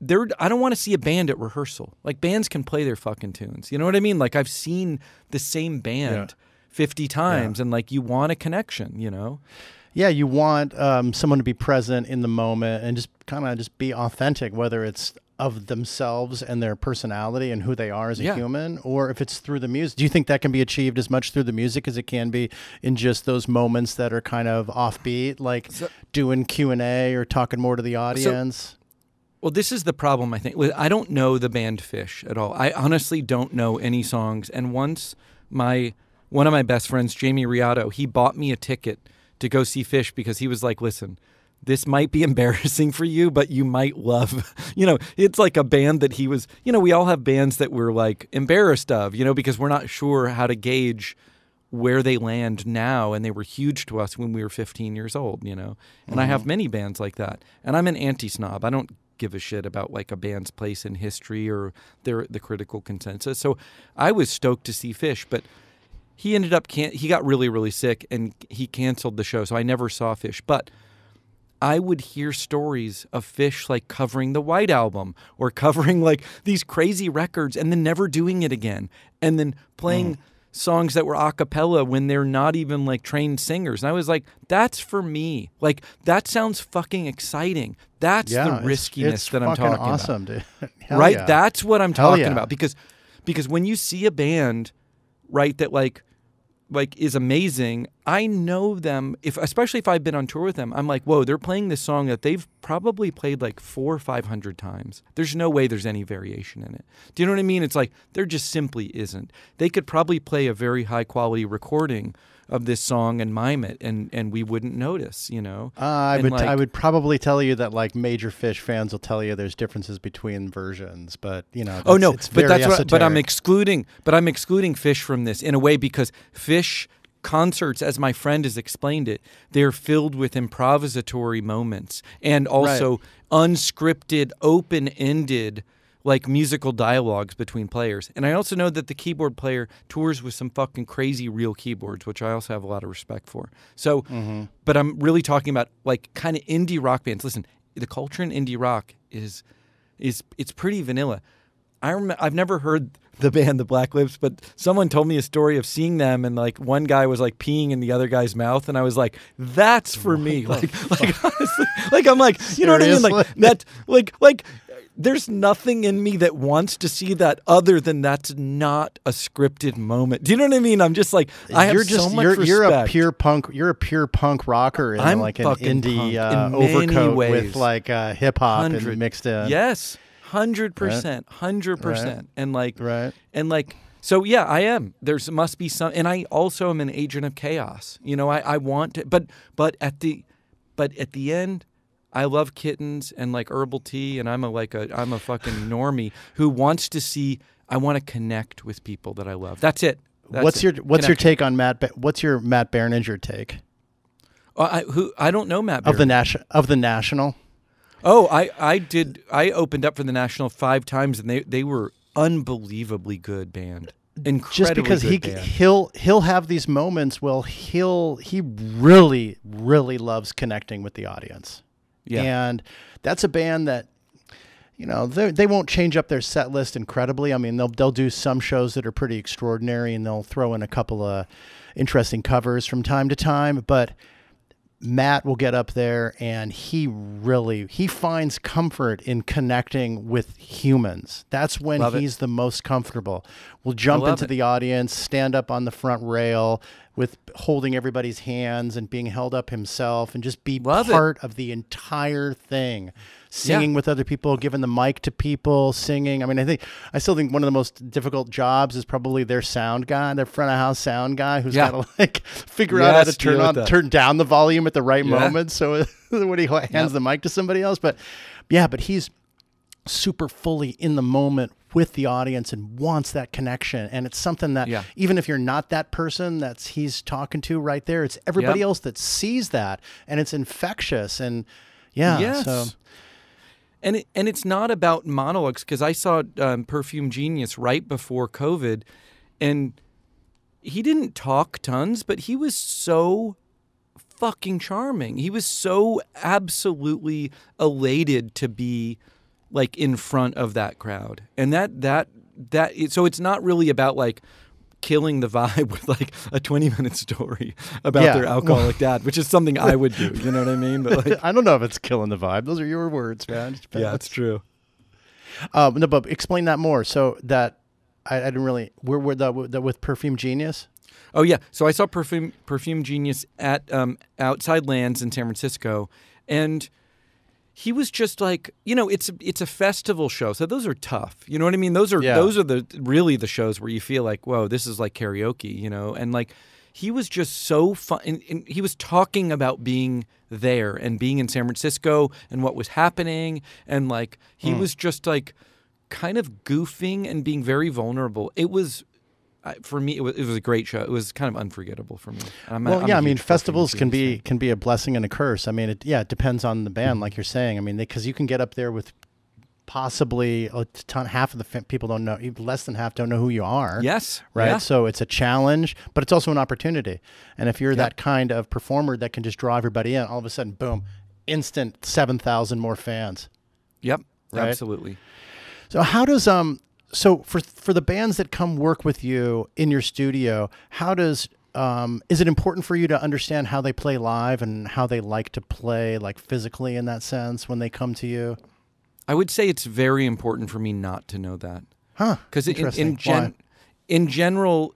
there I don't want to see a band at rehearsal. Like, bands can play their fucking tunes. You know what I mean? Like, I've seen the same band yeah. fifty times yeah. and like, you want a connection, you know? Yeah, you want um, someone to be present in the moment and just kind of just be authentic, whether it's of themselves and their personality and who they are as a yeah. human, or if it's through the music. Do you think that can be achieved as much through the music as it can be in just those moments that are kind of offbeat, like so, doing Q and A or talking more to the audience? So, well, this is the problem, I think. I don't know the band Phish at all. I honestly don't know any songs. And once my one of my best friends, Jamie Riotto, he bought me a ticket to go see Phish because he was like, listen, this might be embarrassing for you, but you might love, you know, it's like a band that he was, you know, we all have bands that we're like embarrassed of, you know, because we're not sure how to gauge where they land now. And they were huge to us when we were fifteen years old, you know, and mm-hmm. I have many bands like that. And I'm an anti-snob. I don't give a shit about like a band's place in history or their, the critical consensus. So I was stoked to see Phish, but he ended up, can he got really, really sick and he canceled the show. So I never saw Phish, but I would hear stories of Phish like covering the White Album or covering like these crazy records and then never doing it again. And then playing mm. songs that were a cappella when they're not even like trained singers. And I was like, that's for me. Like, that sounds fucking exciting. That's yeah, the riskiness it's, it's that I'm talking awesome, about. Dude. Right? Yeah. That's what I'm talking yeah. about. Because, because when you see a band, right, that like, like is amazing, I know them, if especially if I've been on tour with them, I'm like, whoa, they're playing this song that they've probably played like four or five hundred times. There's no way there's any variation in it. Do you know what I mean? It's like, there just simply isn't. They could probably play a very high quality recording of this song and mime it, and, and we wouldn't notice, you know? Uh, I, would like, I would probably tell you that like major Phish fans will tell you there's differences between versions, but you know, that's, oh no, it's but, very that's what, but I'm excluding, but I'm excluding Phish from this in a way because Phish concerts, as my friend has explained it, they're filled with improvisatory moments and also right. unscripted, open-ended like musical dialogues between players. And I also know that the keyboard player tours with some fucking crazy real keyboards, which I also have a lot of respect for. So, mm-hmm. but I'm really talking about like kind of indie rock bands. Listen, the culture in indie rock is, is it's pretty vanilla. I rem I've never heard the band The Black Lips, but someone told me a story of seeing them, and like one guy was like peeing in the other guy's mouth, and I was like, "That's for me!" Like, like honestly, like I'm like, you know what I mean? Like that, like, like there's nothing in me that wants to see that other than that's not a scripted moment. Do you know what I mean? I'm just like, I have you're just, so much you're, respect. You're a pure punk. You're a pure punk rocker in I'm like an indie uh, in overcoat ways. with like uh, hip hop Hundred. and mixed in. Yes. Hundred percent, hundred percent, and like, right. and like, so yeah, I am. There's must be some, and I also am an agent of chaos. You know, I I want to, but but at the, but at the end, I love kittens and like herbal tea, and I'm a like a I'm a fucking normie who wants to see. I want to connect with people that I love. That's it. That's what's it. your What's Connect. your take on Matt? Ba what's your Matt Berninger take? Uh, I who I don't know Matt Berninger. of the national of the National. Oh, I, I did. I opened up for the National five times, and they they were unbelievably good band. Incredibly Just because good he band. he'll he'll have these moments. Well, he'll he really really loves connecting with the audience. Yeah, and that's a band that, you know, they won't change up their set list incredibly. I mean, they'll they'll do some shows that are pretty extraordinary, and they'll throw in a couple of interesting covers from time to time, but Matt will get up there and he really, he finds comfort in connecting with humans. That's when love he's it. the most comfortable. We'll jump into it. the audience, stand up on the front rail with holding everybody's hands and being held up himself and just be love part it. of the entire thing. Singing yeah. with other people, giving the mic to people, singing. I mean, I think, I still think one of the most difficult jobs is probably their sound guy, their front of house sound guy who's yeah. got to like figure yes, out how to turn on, that. turn down the volume at the right yeah. moment. So when he hands yep. the mic to somebody else, but yeah, but he's super fully in the moment with the audience and wants that connection. And it's something that yeah. even if you're not that person that's he's talking to right there, it's everybody yep. else that sees that and it's infectious. And yeah, yes. so. And it, and it's not about monologues, because I saw um, Perfume Genius right before COVID, and he didn't talk tons, but he was so fucking charming. He was so absolutely elated to be like in front of that crowd, and that that that. So it's not really about like killing the vibe with like a twenty minute story about yeah. their alcoholic dad, which is something I would do. You know what I mean? But like, I don't know if it's killing the vibe. Those are your words, man. Yeah, it's true. Um, no, but explain that more. So that I, I didn't really, where were that with Perfume Genius? Oh yeah. So I saw Perfume, Perfume Genius at um, Outside Lands in San Francisco, and he was just like, you know, it's it's a festival show, so those are tough. You know what I mean? Those are yeah. those are the really the shows where you feel like, whoa, this is like karaoke, you know. And like, he was just so fun. And, and he was talking about being there and being in San Francisco and what was happening. And like, he mm. was just like kind of goofing and being very vulnerable. It was, for me, it was, it was a great show. It was kind of unforgettable for me. I'm, well, I'm yeah, I mean, festivals can be, fan. can be a blessing and a curse. I mean, it, yeah, it depends on the band, mm. like you're saying. I mean, they, 'cause you can get up there with possibly a ton, half of the people don't know, less than half don't know who you are. Yes. Right. Yeah. So it's a challenge, but it's also an opportunity. And if you're yeah. that kind of performer that can just draw everybody in, all of a sudden, boom, instant seven thousand more fans. Yep. Right? Absolutely. So how does, um, so for, for the bands that come work with you in your studio, how does, um, is it important for you to understand how they play live and how they like to play, like physically in that sense when they come to you? I would say it's very important for me not to know that. Huh. Because in, in, gen in general,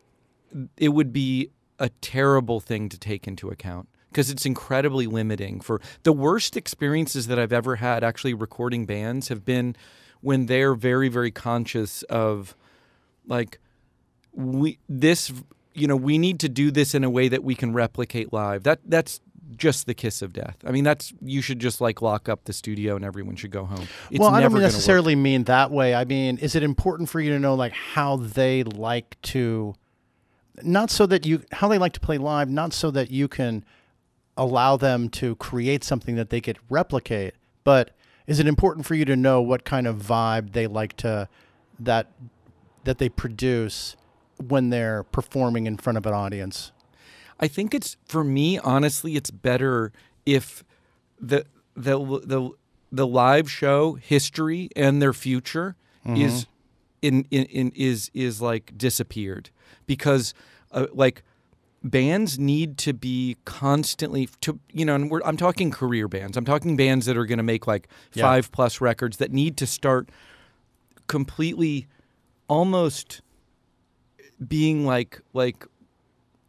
it would be a terrible thing to take into account because it's incredibly limiting. For the worst experiences that I've ever had actually recording bands have been when they're very, very conscious of like, we this, you know, we need to do this in a way that we can replicate live. That that's just the kiss of death. I mean, that's, you should just like lock up the studio and everyone should go home. It's well, I don't necessarily work. mean that way. I mean, is it important for you to know like how they like to, not so that you, how they like to play live, not so that you can allow them to create something that they could replicate, but is it important for you to know what kind of vibe they like to, that, that they produce when they're performing in front of an audience? I think it's, for me, honestly, it's better if the the the, the live show history and their future mm-hmm. is in, in in is is like disappeared, because uh, like bands need to be constantly to you know, and we're, I'm talking career bands. I'm talking bands that are going to make like yeah. five plus records that need to start completely, almost being like like.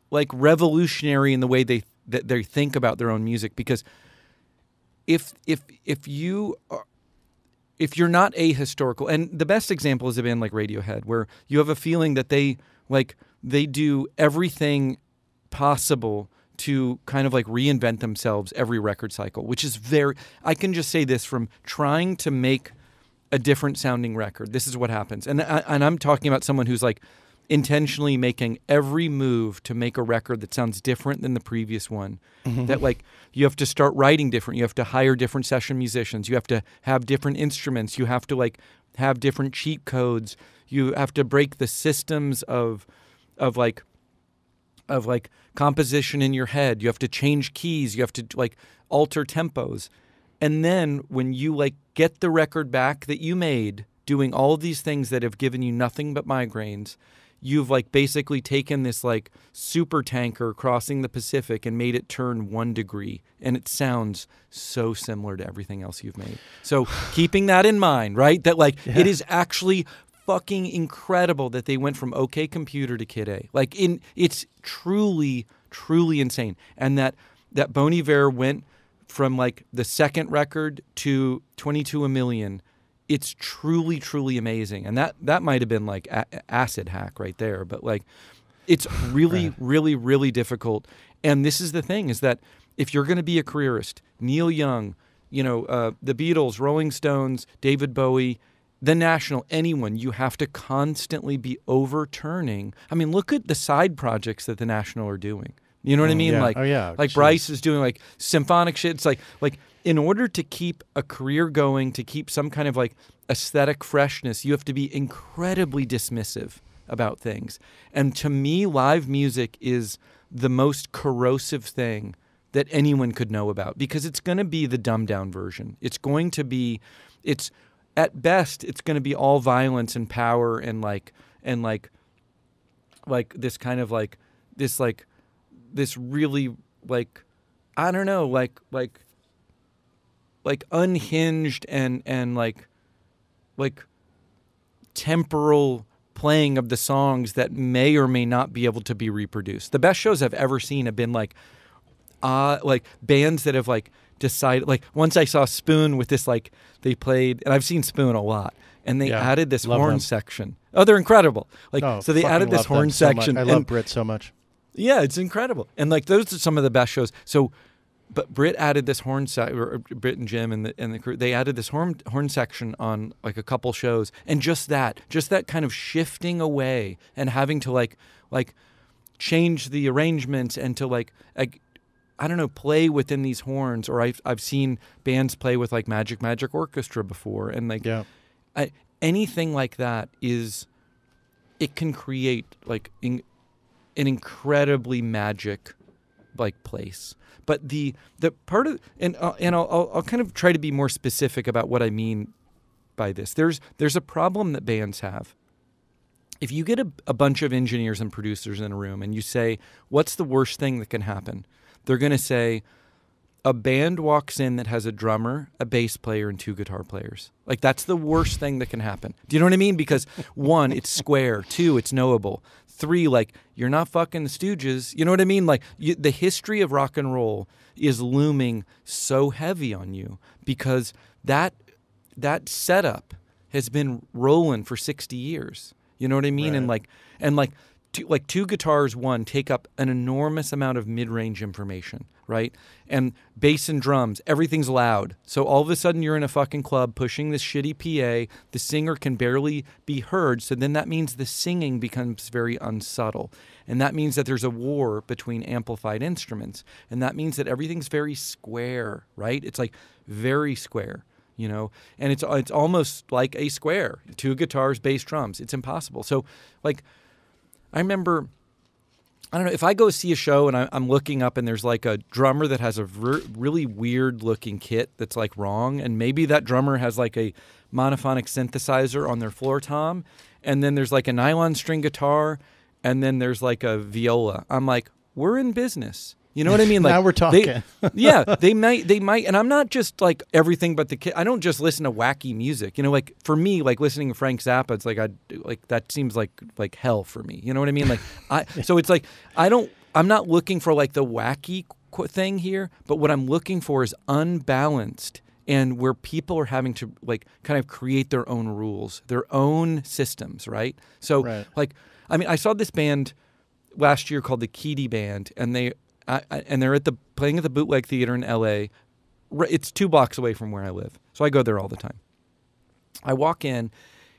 like revolutionary in the way they that they think about their own music, because if if if you are, if you're not ahistorical, and the best example is a band like Radiohead, where you have a feeling that they like they do everything possible to kind of like reinvent themselves every record cycle, which is very, I can just say this from trying to make a different sounding record, this is what happens. And I, and I'm talking about someone who's like intentionally making every move to make a record that sounds different than the previous one. Mm-hmm. That like you have to start writing different, you have to hire different session musicians, you have to have different instruments, you have to like have different cheat codes, you have to break the systems of of like of like composition in your head, you have to change keys, you have to like alter tempos. And then when you like get the record back that you made doing all of these things that have given you nothing but migraines, you've like basically taken this like super tanker crossing the Pacific and made it turn one degree. And it sounds so similar to everything else you've made. So keeping that in mind, right? That like, yeah. it is actually fucking incredible that they went from OK Computer to Kid A. Like in, it's truly, truly insane. And that, that Bon Iver went from like the second record to twenty-two a million. It's truly, truly amazing. And that, that might have been like a acid hack right there. But like, it's really, really, really difficult. And this is the thing, is that if you're going to be a careerist, Neil Young, you know, uh, the Beatles, Rolling Stones, David Bowie, The National, anyone, you have to constantly be overturning. I mean, look at the side projects that The National are doing. You know what mm, I mean? Yeah. Like, oh, yeah. like Bryce is doing like symphonic shit. It's like, like, in order to keep a career going, to keep some kind of like aesthetic freshness, you have to be incredibly dismissive about things. And to me, live music is the most corrosive thing that anyone could know about, because it's going to be the dumbed down version. It's going to be, it's at best, it's going to be all violence and power and like, and like, like this kind of like, this like, this really like, I don't know, like, like, like unhinged and and like like temporal playing of the songs that may or may not be able to be reproduced. The best shows I've ever seen have been like uh like bands that have like decided, like once I saw Spoon with this, like they played, and I've seen Spoon a lot, and they yeah, added this horn them. section. Oh, they're incredible. Like no, so they added this horn section. So I love Britt so much. Yeah, it's incredible. And like those are some of the best shows. So, but Britt added this horn sec, or Britt and Jim and the and the crew, they added this horn horn section on like a couple shows, and just that, just that kind of shifting away and having to like like change the arrangements and to like like I don't know, play within these horns. Or I've I've seen bands play with like Magic Magic Orchestra before, and like yeah. I, anything like that is, it can create like in, an incredibly magic like place. But the the part of and uh, and I'll I'll kind of try to be more specific about what I mean by this. There's there's a problem that bands have. If you get a, a bunch of engineers and producers in a room and you say, "What's the worst thing that can happen?" They're going to say, "A band walks in that has a drummer, a bass player, and two guitar players." Like that's the worst thing that can happen. Do you know what I mean? Because one, it's square. Two, it's knowable. Three, like, you're not fucking the Stooges. You know what I mean? Like, you, the history of rock and roll is looming so heavy on you because that that setup has been rolling for sixty years. You know what I mean? Right. And like, and like, two, like two guitars, one, take up an enormous amount of mid-range information, right? And bass and drums, everything's loud. So all of a sudden you're in a fucking club pushing this shitty P A. The singer can barely be heard. So then that means the singing becomes very unsubtle. And that means that there's a war between amplified instruments. And that means that everything's very square, right? It's like very square, you know? And it's, it's almost like a square. Two guitars, bass, drums. It's impossible. So like, I remember... I don't know, if I go see a show and I, I'm looking up and there's like a drummer that has a re really weird looking kit that's like wrong, and maybe that drummer has like a monophonic synthesizer on their floor tom, and then there's like a nylon string guitar, and then there's like a viola. I'm like, we're in business. You know what I mean? Like, now we're talking. They, yeah, they might, they might, and I'm not just like everything but the kit. I don't just listen to wacky music. You know, like for me, like listening to Frank Zappa, it's like I, like that seems like like hell for me. You know what I mean? Like, I so it's like I don't, I'm not looking for like the wacky thing here, but what I'm looking for is unbalanced and where people are having to like kind of create their own rules, their own systems, right? So right. like, I mean, I saw this band last year called the Keedy Band, and they. I, and they're at the playing at the Bootleg Theater in L A It's two blocks away from where I live, so I go there all the time. I walk in,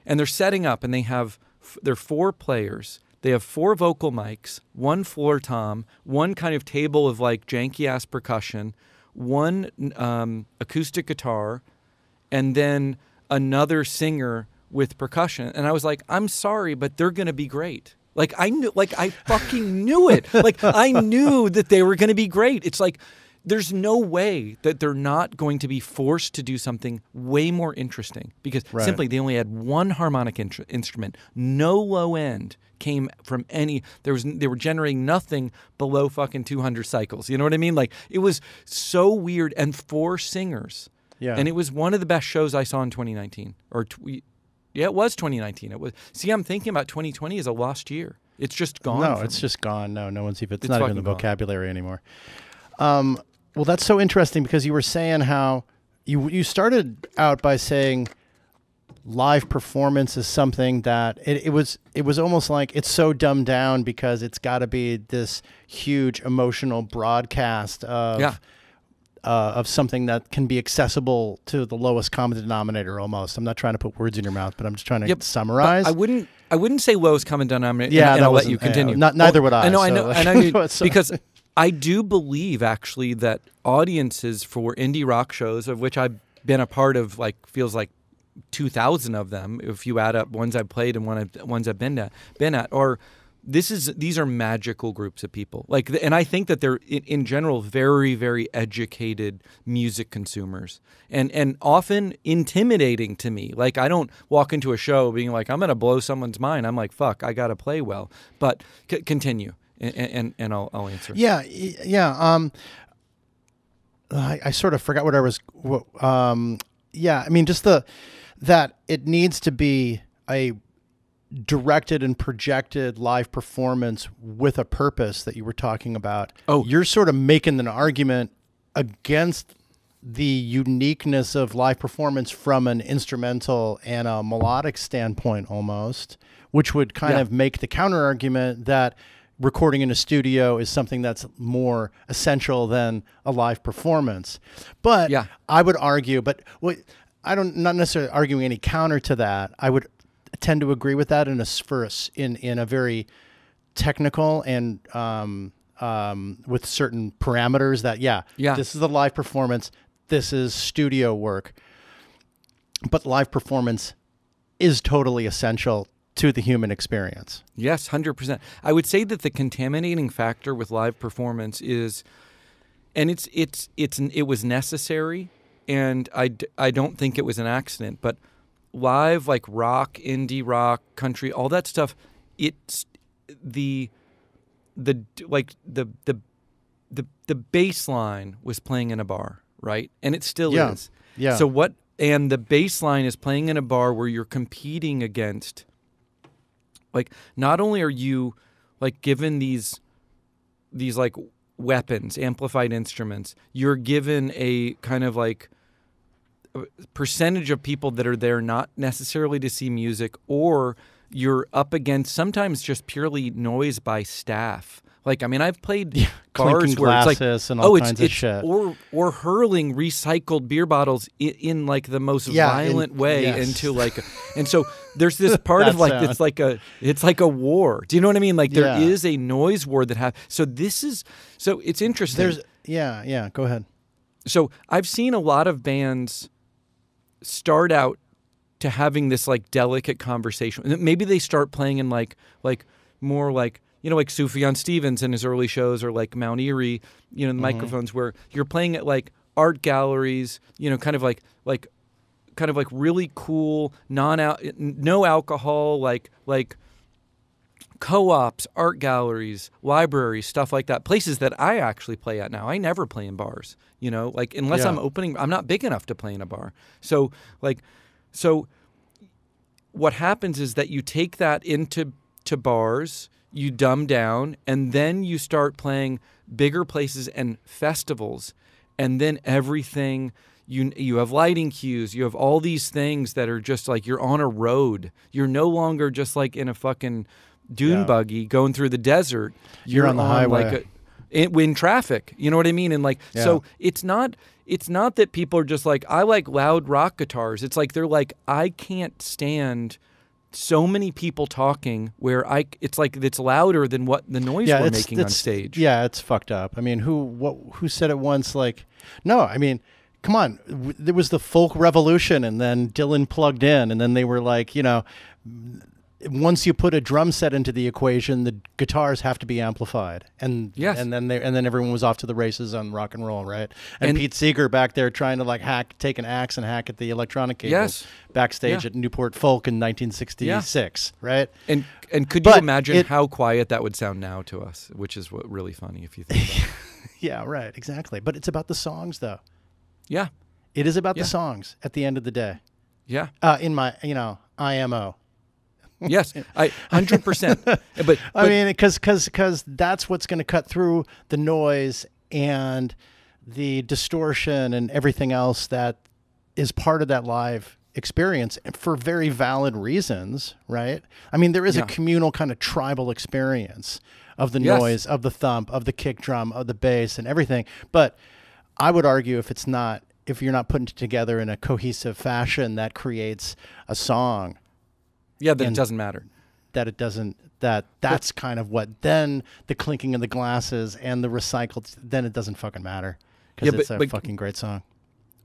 and they're setting up, and they have they're four players. They have four vocal mics, one floor tom, one kind of table of like janky ass percussion, one um, acoustic guitar, and then another singer with percussion. And I was like, I'm sorry, but they're going to be great. Like I knew, like I fucking knew it. Like I knew that they were going to be great. It's like there's no way that they're not going to be forced to do something way more interesting because right. simply they only had one harmonic in instrument. No low end came from any. There was they were generating nothing below fucking two hundred cycles. You know what I mean? Like it was so weird, and four singers. Yeah. And it was one of the best shows I saw in twenty nineteen or. Tw Yeah, it was twenty nineteen. It was. See, I'm thinking about twenty twenty as a lost year. It's just gone. No, it's me. just gone. No, no one's even. It's, it's not even the vocabulary gone. anymore. Um, well, that's so interesting because you were saying how you you started out by saying live performance is something that it, it was. It was almost like it's so dumbed down because it's got to be this huge emotional broadcast of. Yeah. Uh, of something that can be accessible to the lowest common denominator, almost. I'm not trying to put words in your mouth, but I'm just trying to yep, summarize. I wouldn't. I wouldn't say lowest common denominator. Yeah, and, and I'll let you continue. Yeah, not, neither well, would I. I know. So I know. Like, and I mean, because I do believe actually that audiences for indie rock shows, of which I've been a part of, like feels like two thousand of them, if you add up ones I've played and one I've, ones I've been at, been at, are. This is these are magical groups of people, like, and I think that they're in, in general very, very educated music consumers, and and often intimidating to me. Like, I don't walk into a show being like, I'm gonna blow someone's mind. I'm like, fuck, I gotta play well. But c continue, and and, and I'll, I'll answer. Yeah, yeah. Um, I, I sort of forgot what I was. Um, yeah, I mean, just the that it needs to be a directed and projected live performance with a purpose that you were talking about. Oh, you're sort of making an argument against the uniqueness of live performance from an instrumental and a melodic standpoint almost, which would kind yeah. of make the counter argument that recording in a studio is something that's more essential than a live performance. But yeah. I would argue, but well, I don't, not necessarily arguing any counter to that. I would tend to agree with that in a, for a, in, in a very technical and um, um, with certain parameters that, yeah, yeah, this is a live performance. This is studio work. But live performance is totally essential to the human experience. Yes, one hundred percent. I would say that the contaminating factor with live performance is, and it's it's it's it was necessary, and I, I don't think it was an accident, but live, like rock, indie rock, country, all that stuff, it's the the like the the the the bass line was playing in a bar, right? And it still yeah. is. Yeah. So what and the bass line is playing in a bar where you're competing against, like, not only are you, like, given these, these like, weapons, amplified instruments, you're given a kind of, like, a percentage of people that are there not necessarily to see music, or you're up against sometimes just purely noise by staff. Like, I mean, I've played yeah, bars where it's like, and all oh, kinds it's, of it's shit. Or, or hurling recycled beer bottles in, in like the most yeah, violent in, way yes. into like, a, and so there's this part of like, sound. it's like a, it's like a war. Do you know what I mean? Like there yeah. is a noise war that happens. So this is, so it's interesting. There's, yeah, yeah, go ahead. So I've seen a lot of bands start out to having this like delicate conversation. Maybe they start playing in like, like more like, you know, like Sufjan Stevens in his early shows, or like Mount Eerie, you know, the mm-hmm. microphones where you're playing at like art galleries, you know, kind of like like kind of like really cool non al no alcohol like like co-ops, art galleries, libraries, stuff like that. Places that I actually play at now. I never play in bars, you know, like unless yeah. I'm opening. I'm not big enough to play in a bar. So like, so what happens is that you take that into to bars. You dumb down, and then you start playing bigger places and festivals, and then everything, you you have lighting cues, you have all these things that are just like you're on a road. You're no longer just like in a fucking dune yeah. buggy going through the desert. You're, you're on the on highway. Like a, in, in traffic, you know what I mean? And like, yeah. so it's not, it's not that people are just like, I like loud rock guitars. It's like, they're like, I can't stand so many people talking where I it's like it's louder than what the noise yeah, we're it's, making it's, on stage. Yeah, it's fucked up. I mean, who what who said it once? Like, no, I mean, come on. W there was the folk revolution, and then Dylan plugged in, and then they were like, you know, once you put a drum set into the equation, the guitars have to be amplified, and yes. and then they and then everyone was off to the races on rock and roll, right? And, and Pete Seeger back there trying to like hack, take an axe and hack at the electronic cables yes. backstage yeah. at Newport Folk in nineteen sixty-six, yeah. right? And and could but you imagine it, how quiet that would sound now to us? Which is what really funny if you think. About it. Yeah, right, exactly. But it's about the songs, though. Yeah, it is about yeah. the songs at the end of the day. Yeah, uh, in my you know I M O. Yes, I one hundred percent. But, but I mean, because because because that's what's going to cut through the noise and the distortion and everything else that is part of that live experience for very valid reasons, right? I mean, there is yeah. a communal kind of tribal experience of the yes. noise, of the thump, of the kick drum, of the bass, and everything. But I would argue if it's not, if you're not putting it together in a cohesive fashion, that creates a song. Yeah, that it doesn't matter. That it doesn't, that that's but, kind of what, then the clinking of the glasses and the recycled, then it doesn't fucking matter. Because yeah, it's a but, fucking great song.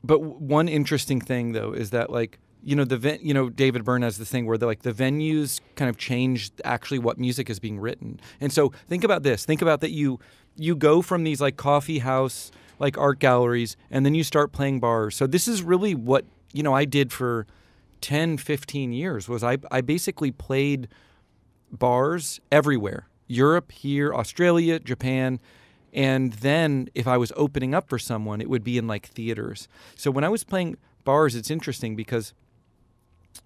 But one interesting thing, though, is that, like, you know, the you know David Byrne has this thing where, the, like, the venues kind of change actually what music is being written. And so think about this. Think about that you, you go from these, like, coffee house, like, art galleries, and then you start playing bars. So this is really what, you know, I did for ten, fifteen years was I, I basically played bars everywhere, Europe, here, Australia, Japan. And then if I was opening up for someone, it would be in like theaters. So when I was playing bars, it's interesting because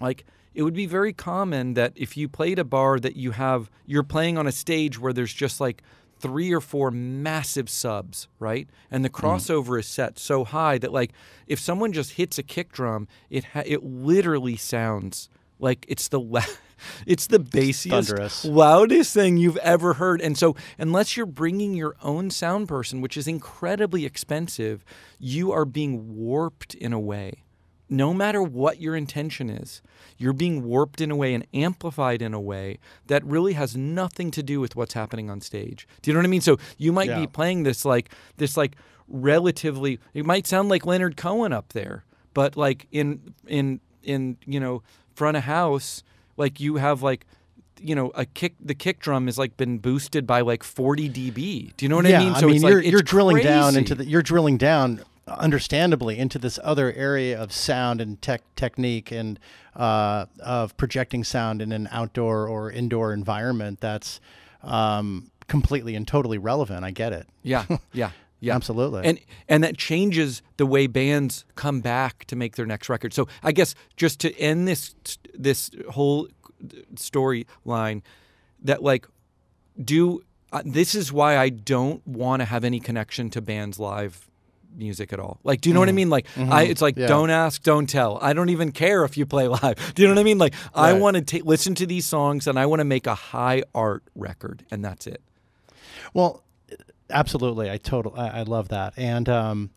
like it would be very common that if you played a bar that you have, you're playing on a stage where there's just like three or four massive subs, right? And the crossover mm. is set so high that, like, if someone just hits a kick drum, it ha it literally sounds like it's the It's the bassiest, thunderous, loudest thing you've ever heard. And so unless you're bringing your own sound person, which is incredibly expensive, you are being warped in a way. No matter what your intention is, you're being warped in a way and amplified in a way that really has nothing to do with what's happening on stage. Do you know what I mean? So you might yeah. be playing this like this like relatively, it might sound like Leonard Cohen up there, but like in in in you know front of house, like you have like you know a kick the kick drum has like been boosted by like forty decibels. Do you know what yeah, I mean? So I mean, it's you're, like, you're it's drilling crazy. down into the you're drilling down. understandably into this other area of sound and tech technique and uh, of projecting sound in an outdoor or indoor environment that's um, completely and totally relevant. I get it. Yeah, yeah, yeah. Absolutely. And, and that changes the way bands come back to make their next record. So I guess just to end this, this whole storyline that like do, uh, this is why I don't want to have any connection to bands live music at all. Like, do you know mm. what I mean? Like, mm-hmm. I, it's like, yeah. don't ask, don't tell. I don't even care if you play live. Do you know what I mean? Like, right. I want to listen to these songs and I want to make a high art record, and that's it. Well, absolutely. I total, I, I love that. And, um,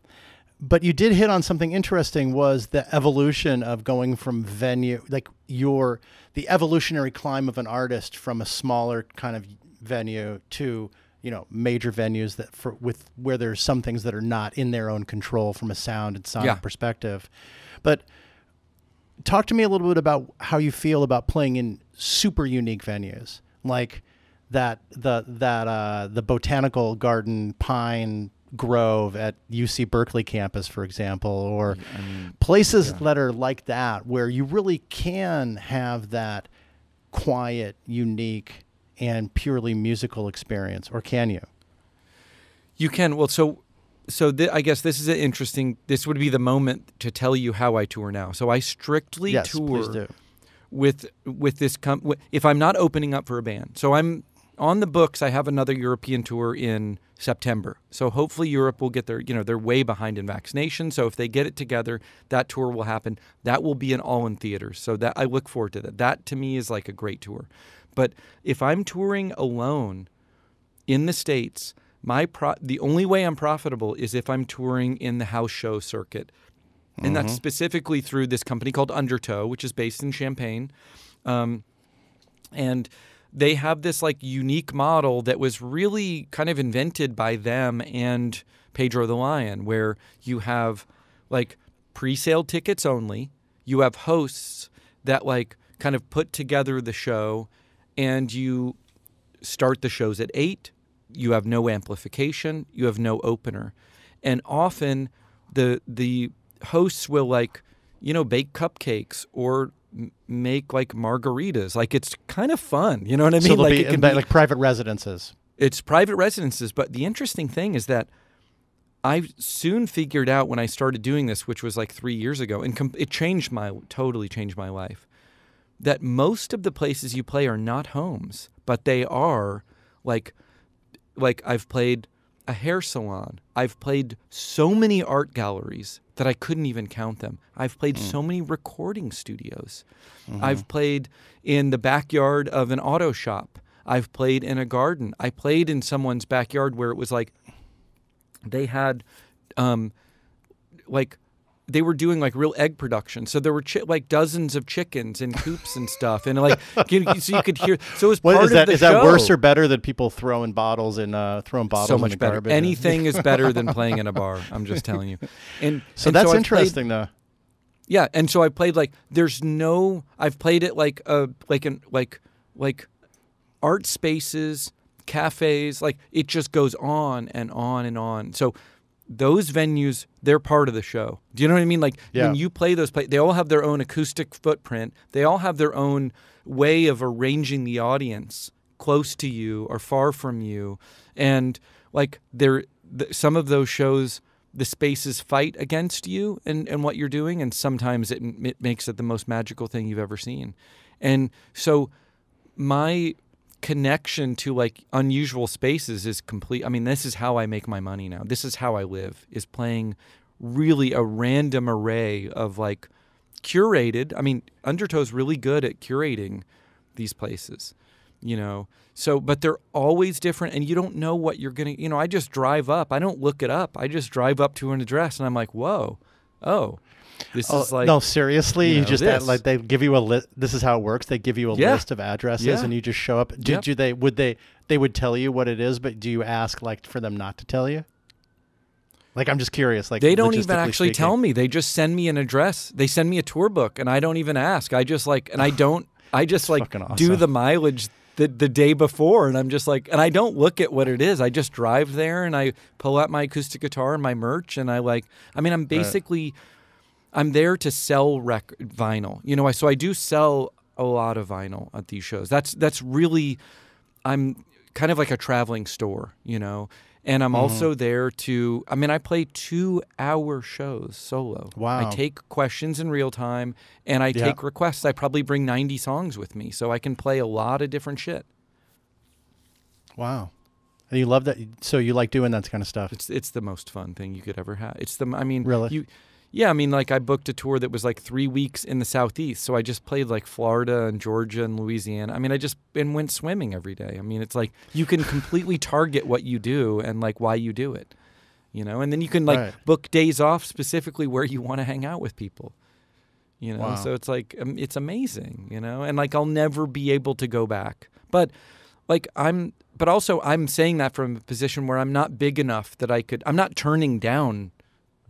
but you did hit on something interesting, was the evolution of going from venue, like your, the evolutionary climb of an artist from a smaller kind of venue to you know, major venues that for with where there's some things that are not in their own control from a sound and sonic yeah. perspective. But talk to me a little bit about how you feel about playing in super unique venues like that, the, that, uh, the Botanical Garden Pine Grove at U C Berkeley campus, for example, or I mean, places yeah. that are like that, where you really can have that quiet, unique, and purely musical experience, or can you? You can. Well, so, so th I guess this is an interesting. This would be the moment to tell you how I tour now. So I strictly yes, tour with with this. Com if I'm not opening up for a band, so I'm on the books. I have another European tour in September. So hopefully Europe will get their. You know, they're way behind in vaccination. So if they get it together, that tour will happen. That will be an all in theaters. So that I look forward to that. That to me is like a great tour. But if I'm touring alone in the States, my pro the only way I'm profitable is if I'm touring in the house show circuit. And mm-hmm. that's specifically through this company called Undertow, which is based in Champaign. Um, and they have this like unique model that was really kind of invented by them and Pedro the Lion, where you have like pre-sale tickets only. You have hosts that like kind of put together the show. And you start the shows at eight. You have no amplification. You have no opener. And often the the hosts will, like, you know, bake cupcakes or m make, like, margaritas. Like, it's kind of fun. You know what I mean? So like, be, it can be, like private residences. It's private residences. But the interesting thing is that I soon figured out when I started doing this, which was, like, three years ago, and com it changed my, totally changed my life, that most of the places you play are not homes, but they are like, like I've played a hair salon. I've played so many art galleries that I couldn't even count them. I've played mm. so many recording studios. Mm-hmm. I've played in the backyard of an auto shop. I've played in a garden. I played in someone's backyard where it was like, they had um, like, they were doing like real egg production. So there were chi like dozens of chickens and coops and stuff. And like, you, so you could hear, so it was part what, is of that, the is show. That worse or better than people throwing bottles in, uh, throwing bottles so much in the better. Garbage? Anything is better than playing in a bar. I'm just telling you. And so and that's so interesting played, though. Yeah. And so I played like, there's no, I've played it like, a, like, an, like, like art spaces, cafes, like it just goes on and on and on. So those venues, they're part of the show. Do you know what I mean? Like yeah. when you play those play, they all have their own acoustic footprint. They all have their own way of arranging the audience close to you or far from you. And like there, th some of those shows, the spaces fight against you and, and what you're doing. And sometimes it, it makes it the most magical thing you've ever seen. And so my connection to like unusual spaces is complete. I mean, this is how I make my money now. This is how I live, is playing really a random array of like curated. I mean, Undertow's really good at curating these places, you know. So, but they're always different, and you don't know what you're going to, you know, I just drive up. I don't look it up. I just drive up to an address, and I'm like, whoa, oh, this oh, is like. No, seriously, you, you know, just, add, like, they give you a list. This is how it works. They give you a yeah. list of addresses, yeah. and you just show up. Did yep. you, they, would they, they would tell you what it is, but do you ask, like, for them not to tell you? Like, I'm just curious. Like, they don't even actually speaking. tell me. They just send me an address. They send me a tour book, and I don't even ask. I just like, and I don't. I just like awesome. do the mileage the the day before, and I'm just like, and I don't look at what it is. I just drive there, and I pull out my acoustic guitar and my merch, and I like. I mean, I'm basically, right. I'm there to sell record vinyl. You know, I so I do sell a lot of vinyl at these shows. That's that's really, I'm kind of like a traveling store. You know. And I'm also mm. there to, I mean, I play two-hour shows solo. Wow. I take questions in real time, and I yeah. take requests. I probably bring ninety songs with me, so I can play a lot of different shit. Wow. And you love that? So you like doing that kind of stuff? It's, it's the most fun thing you could ever have. It's the, I mean. Really? You, yeah, I mean, like, I booked a tour that was like three weeks in the Southeast, so I just played like Florida and Georgia and Louisiana. I mean, I just and went swimming every day. I mean, it's like you can completely target what you do and like why you do it, you know? And then you can like right. book days off specifically where you want to hang out with people, you know? Wow. So it's like, um, it's amazing, you know? And like, I'll never be able to go back. But like, I'm, but also I'm saying that from a position where I'm not big enough that I could, I'm not turning down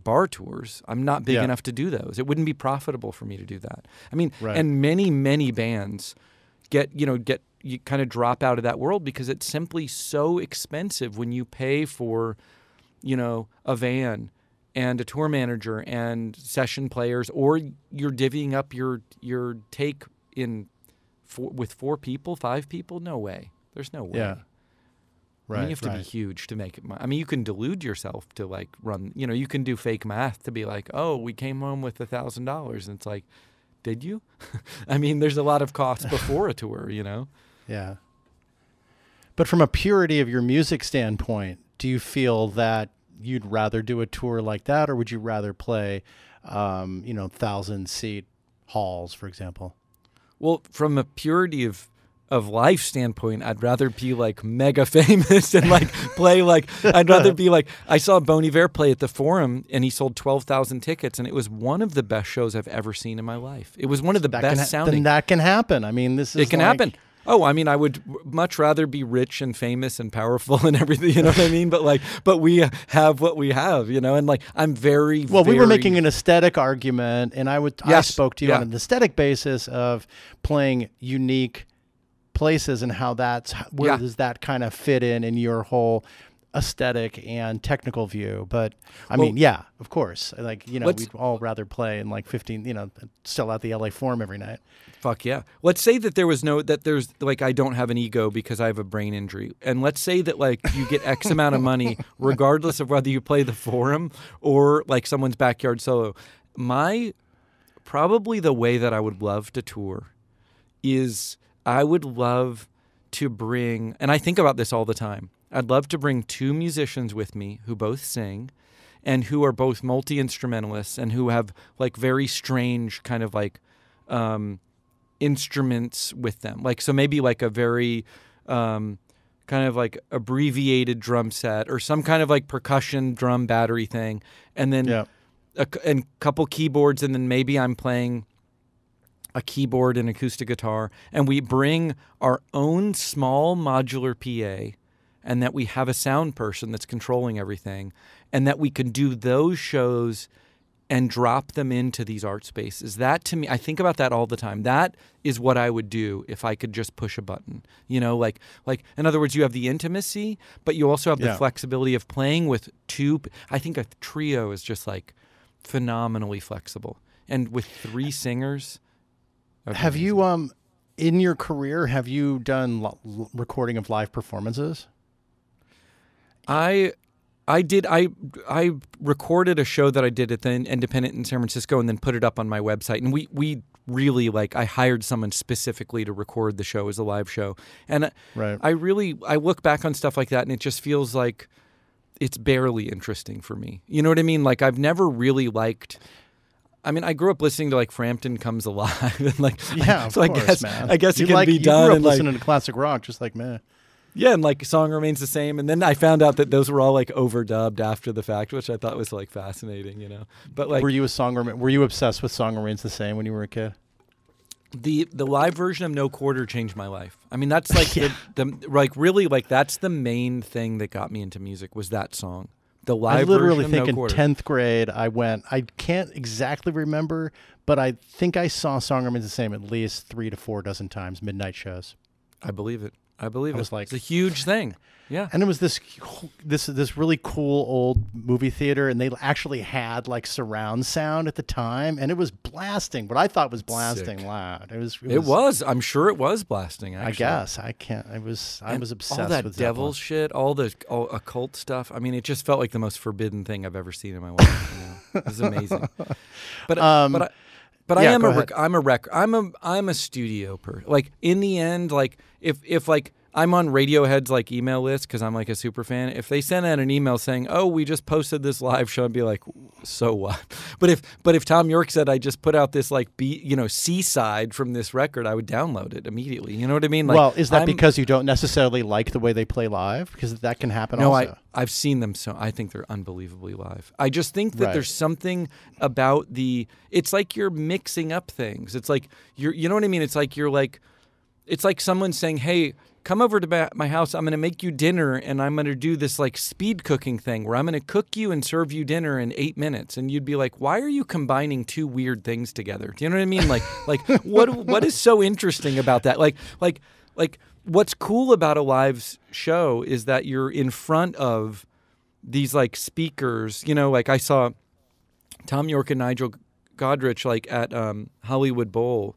bar tours. I'm not big yeah. enough to do those. It wouldn't be profitable for me to do that. I mean, right. and many, many bands get, you know, get, you kind of drop out of that world because it's simply so expensive when you pay for, you know, a van and a tour manager and session players, or you're divvying up your, your take in four, with four people, five people. No way. There's no way. Yeah. Right, I mean, you have to right. be huge to make it. I mean, you can delude yourself to like run, you know, you can do fake math to be like, oh, we came home with a thousand dollars. And it's like, did you? I mean, there's a lot of costs before a tour, you know? Yeah. But from a purity of your music standpoint, do you feel that you'd rather do a tour like that? Or would you rather play, um, you know, thousand seat halls, for example? Well, from a purity of of life standpoint, I'd rather be like mega famous and like play like, I'd rather be like, I saw Bon Iver play at the Forum and he sold twelve thousand tickets, and it was one of the best shows I've ever seen in my life. It was one of the that best sounding. Then that can happen. I mean, this is It can like... happen. Oh, I mean, I would much rather be rich and famous and powerful and everything, you know what I mean? But like, but we have what we have, you know, and like, I'm very, Well, very... we were making an aesthetic argument, and I would, yes. I spoke to you yeah. on an aesthetic basis of playing unique places and how that's where yeah. does that kind of fit in in your whole aesthetic and technical view. But I well, mean, yeah, of course, like, you know, we'd all rather play in like fifteen, you know, sell out the L A Forum every night. Fuck yeah. Let's say that there was no, that there's like, I don't have an ego because I have a brain injury, and let's say that like you get X amount of money regardless of whether you play the Forum or like someone's backyard solo. My probably the way that I would love to tour is I would love to bring, and I think about this all the time, I'd love to bring two musicians with me who both sing and who are both multi-instrumentalists and who have like very strange kind of like um, instruments with them. Like, so maybe like a very um, kind of like abbreviated drum set or some kind of like percussion drum battery thing. And then yeah. a and couple keyboards, and then maybe I'm playing a keyboard and acoustic guitar, and we bring our own small modular P A, and that we have a sound person that's controlling everything, and that we can do those shows and drop them into these art spaces. That to me, I think about that all the time. That is what I would do if I could just push a button, you know, like, like in other words, you have the intimacy, but you also have yeah. the flexibility of playing with two. I think a trio is just like phenomenally flexible. And with three singers, Okay. Have you, um, in your career, have you done lo recording of live performances? I, I did. I, I recorded a show that I did at the Independent in San Francisco, and then put it up on my website. And we, we really like. I hired someone specifically to record the show as a live show. And right. I really, I look back on stuff like that, and it just feels like it's barely interesting for me. You know what I mean? Like I've never really liked. I mean, I grew up listening to like Frampton Comes Alive, and like yeah, I, so of course, I guess man. I guess you it can like, be you done. You grew up and, like, listening to classic rock, just like me. Yeah, and like Song Remains the Same, and then I found out that those were all like overdubbed after the fact, which I thought was like fascinating, you know. But like, were you a song? Were you obsessed with Song Remains the Same when you were a kid? The the live version of No Quarter changed my life. I mean, that's like yeah. the, the like really like that's the main thing that got me into music was that song. The live I literally version of think no in tenth grade I went. I can't exactly remember, but I think I saw Song Remains the Same at least three to four dozen times. Midnight shows. I believe it. I believe I was it. Like, it's a huge thing. Yeah. And it was this this this really cool old movie theater, and they actually had like surround sound at the time, and it was blasting. What I thought was blasting Sick. loud. It was, it was. It was. I'm sure it was blasting. Actually, I guess I can't. I was. I and was obsessed with all that with devil Zeppelin. shit, all the all occult stuff. I mean, it just felt like the most forbidden thing I've ever seen in my life. You know? It was amazing. But um, but. I, But yeah, I am a rec I'm a rec I'm a I'm a studio person. Like in the end, like if if like I'm on Radiohead's like email list because I'm like a super fan. If they send out an email saying, "Oh, we just posted this live show," I'd be like, "So what?" But if but if Thom Yorke said, "I just put out this like be you know seaside from this record," I would download it immediately. You know what I mean? Like, well, is that I'm, because you don't necessarily like the way they play live? Because that can happen. No, also. I I've seen them, so I think they're unbelievably live. I just think that right. there's something about the. It's like you're mixing up things. It's like you're you know what I mean? It's like you're like, it's like someone saying, "Hey, come over to my house, I'm going to make you dinner, and I'm going to do this like speed cooking thing where I'm going to cook you and serve you dinner in eight minutes. And you'd be like, why are you combining two weird things together? Do you know what I mean? Like, like what what is so interesting about that? Like, like, like what's cool about a live show is that you're in front of these like speakers. You know, like I saw Thom Yorke and Nigel Godrich like at um, Hollywood Bowl.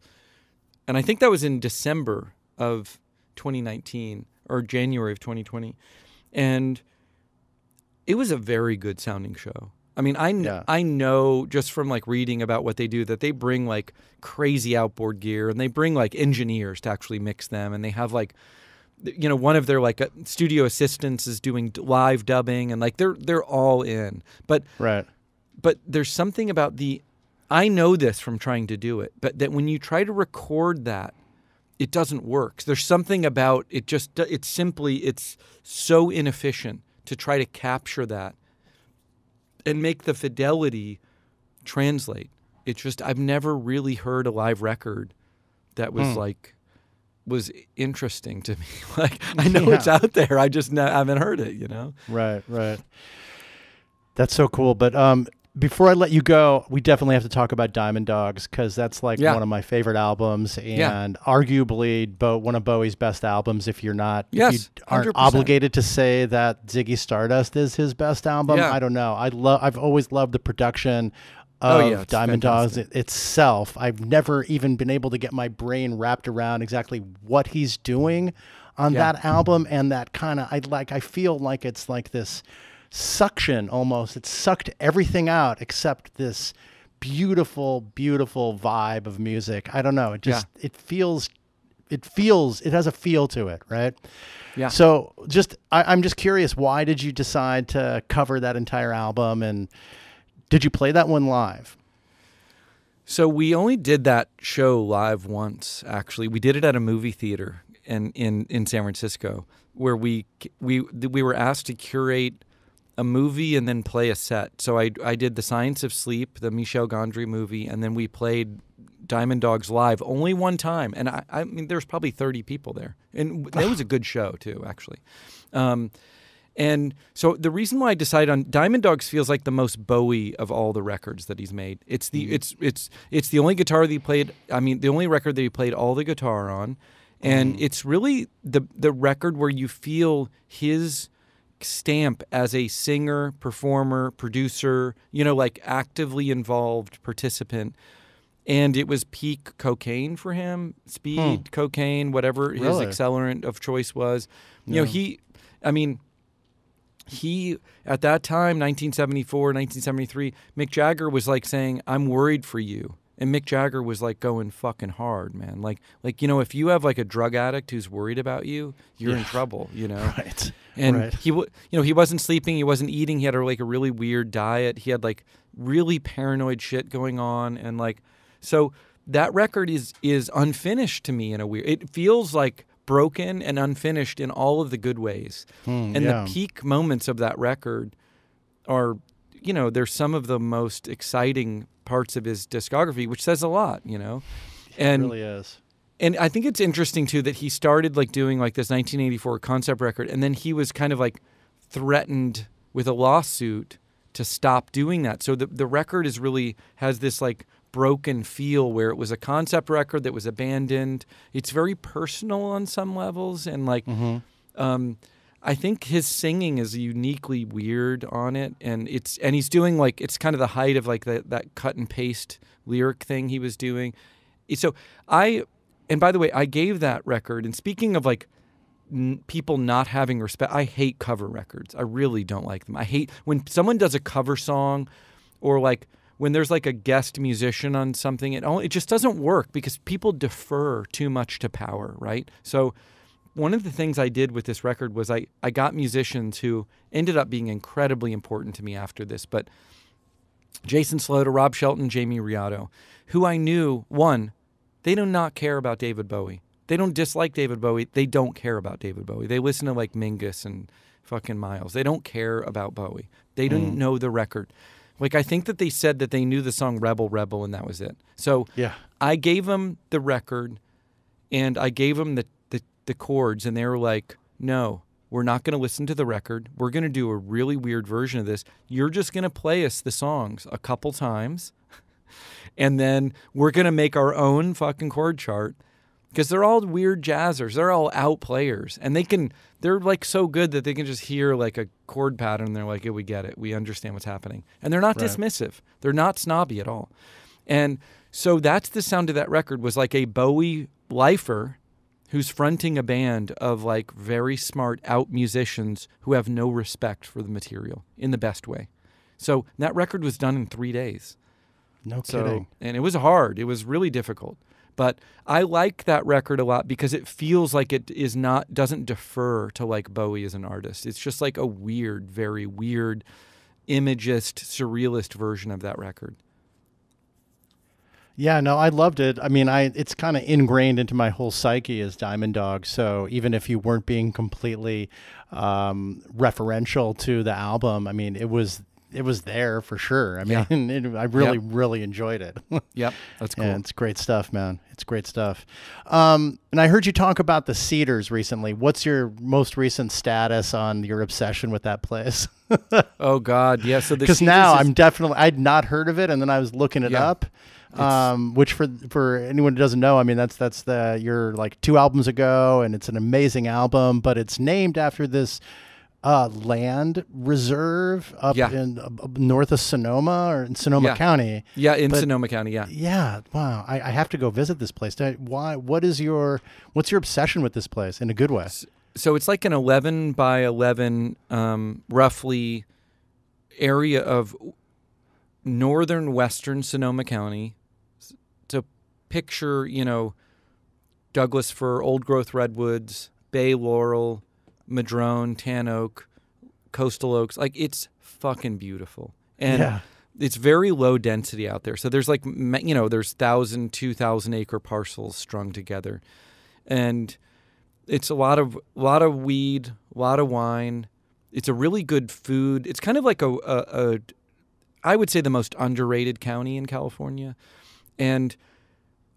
And I think that was in December of twenty nineteen or January of twenty twenty, and it was a very good sounding show. I mean, I, kn yeah. I know just from like reading about what they do that they bring like crazy outboard gear, and they bring like engineers to actually mix them, and they have like, you know, one of their like studio assistants is doing live dubbing, and like they're they're all in. But right, but there's something about the, I know this from trying to do it, but that when you try to record that, it doesn't work. There's something about it just, it's simply, it's so inefficient to try to capture that and make the fidelity translate. It's just, I've never really heard a live record that was mm. like, was interesting to me. Like, I know yeah. it's out there. I just I haven't heard it, you know? Right, right. That's so cool. But, um, before I let you go, we definitely have to talk about Diamond Dogs, because that's like yeah. one of my favorite albums, and yeah. arguably Bo one of Bowie's best albums. If you're not, yes, if you aren't obligated to say that Ziggy Stardust is his best album, yeah. I don't know. I love. I've always loved the production of oh, yeah, Diamond Dogs it, itself. I've never even been able to get my brain wrapped around exactly what he's doing on yeah. that album, and that kind of I like. I feel like it's like this suction almost. It sucked everything out except this beautiful, beautiful vibe of music. I don't know. It just yeah. it feels it feels it has a feel to it, right? Yeah. So just I, I'm just curious, why did you decide to cover that entire album, and did you play that one live? So we only did that show live once, actually. We did it at a movie theater in in, in San Francisco, where we we we were asked to curate a movie and then play a set. So I, I did The Science of Sleep, the Michel Gondry movie, and then we played Diamond Dogs live only one time. And I, I mean, there's probably thirty people there. And that was a good show too, actually. Um, and so the reason why I decided on Diamond Dogs feels like the most Bowie of all the records that he's made. It's the, mm-hmm. it's, it's, it's the only guitar that he played. I mean, the only record that he played all the guitar on. And mm. it's really the, the record where you feel his stamp as a singer, performer, producer, you know, like actively involved participant. And it was peak cocaine for him, speed, hmm. cocaine, whatever really? his accelerant of choice was. You yeah. know, he, I mean, he, at that time, nineteen seventy-four, nineteen seventy-three, Mick Jagger was like saying, "I'm worried for you. And Mick Jagger was like going fucking hard, man. Like, like you know, if you have like a drug addict who's worried about you, you're yeah. in trouble, you know. Right. And right. he, w you know, he wasn't sleeping, he wasn't eating. He had like a really weird diet. He had like really paranoid shit going on, and like, so that record is is unfinished to me in a weird. It feels like broken and unfinished in all of the good ways. Mm, and yeah. the peak moments of that record are, you know, they're some of the most exciting parts of his discography, which says a lot, you know. And it really is. And I think it's interesting too that he started like doing like this nineteen eighty-four concept record, and then he was kind of like threatened with a lawsuit to stop doing that. So the the record is really has this like broken feel where it was a concept record that was abandoned. It's very personal on some levels, and like mm-hmm. um I think his singing is uniquely weird on it, and it's and he's doing like it's kind of the height of like the, that cut and paste lyric thing he was doing. So I, and by the way, I gave that record. And speaking of like n people not having respect, I hate cover records. I really don't like them. I hate when someone does a cover song, or like when there's like a guest musician on something. It only, it just doesn't work because people defer too much to power, right? So. One of the things I did with this record was I, I got musicians who ended up being incredibly important to me after this, but Jason Sloater, Rob Shelton, Jamie Riotto, who I knew, one, they do not care about David Bowie. They don't dislike David Bowie. They don't care about David Bowie. They listen to like Mingus and fucking Miles. They don't care about Bowie. They didn't mm. know the record. Like, I think that they said that they knew the song Rebel, Rebel, and that was it. So yeah. I gave them the record, and I gave them the the chords, and they were like, no, we're not going to listen to the record. We're going to do a really weird version of this. You're just going to play us the songs a couple times, and then we're going to make our own fucking chord chart, because they're all weird jazzers. They're all out players, and they can, they're like so good that they can just hear like a chord pattern, and they're like, yeah, we get it. We understand what's happening. And they're not right. dismissive. They're not snobby at all. And so that's the sound of that record, was like a Bowie lifer who's fronting a band of like very smart out musicians who have no respect for the material in the best way. So that record was done in three days. No so, kidding. And it was hard. It was really difficult. But I like that record a lot because it feels like it is not, doesn't defer to like Bowie as an artist. It's just like a weird, very weird, imagist, surrealist version of that record. Yeah, no, I loved it. I mean, I it's kind of ingrained into my whole psyche as Diamond Dogs. So even if you weren't being completely um, referential to the album, I mean, it was it was there for sure. I mean, yeah. it, I really, yep. really enjoyed it. Yep, that's cool. Yeah, it's great stuff, man. It's great stuff. Um, and I heard you talk about the Cedars recently. What's your most recent status on your obsession with that place? Oh, God, yeah. So because now I'm definitely, I'd not heard of it, and then I was looking it yeah. up. Um, which for for anyone who doesn't know, I mean that's that's the you're like two albums ago, and it's an amazing album. But it's named after this uh, land reserve up yeah. in uh, north of Sonoma, or in Sonoma yeah. County. Yeah, in but, Sonoma County. Yeah, yeah. Wow, I, I have to go visit this place. Why? What is your what's your obsession with this place in a good way? So it's like an eleven by eleven, um, roughly, area of northern western Sonoma County. Picture, you know, Douglas fir, old growth redwoods, bay laurel, madrone, tan oak, coastal oaks. Like, it's fucking beautiful. And yeah. it's very low density out there. So there's like, you know, there's thousand, two thousand acre parcels strung together. And it's a lot of, lot of weed, a lot of wine. It's a really good food. It's kind of like a, a, a I would say the most underrated county in California. And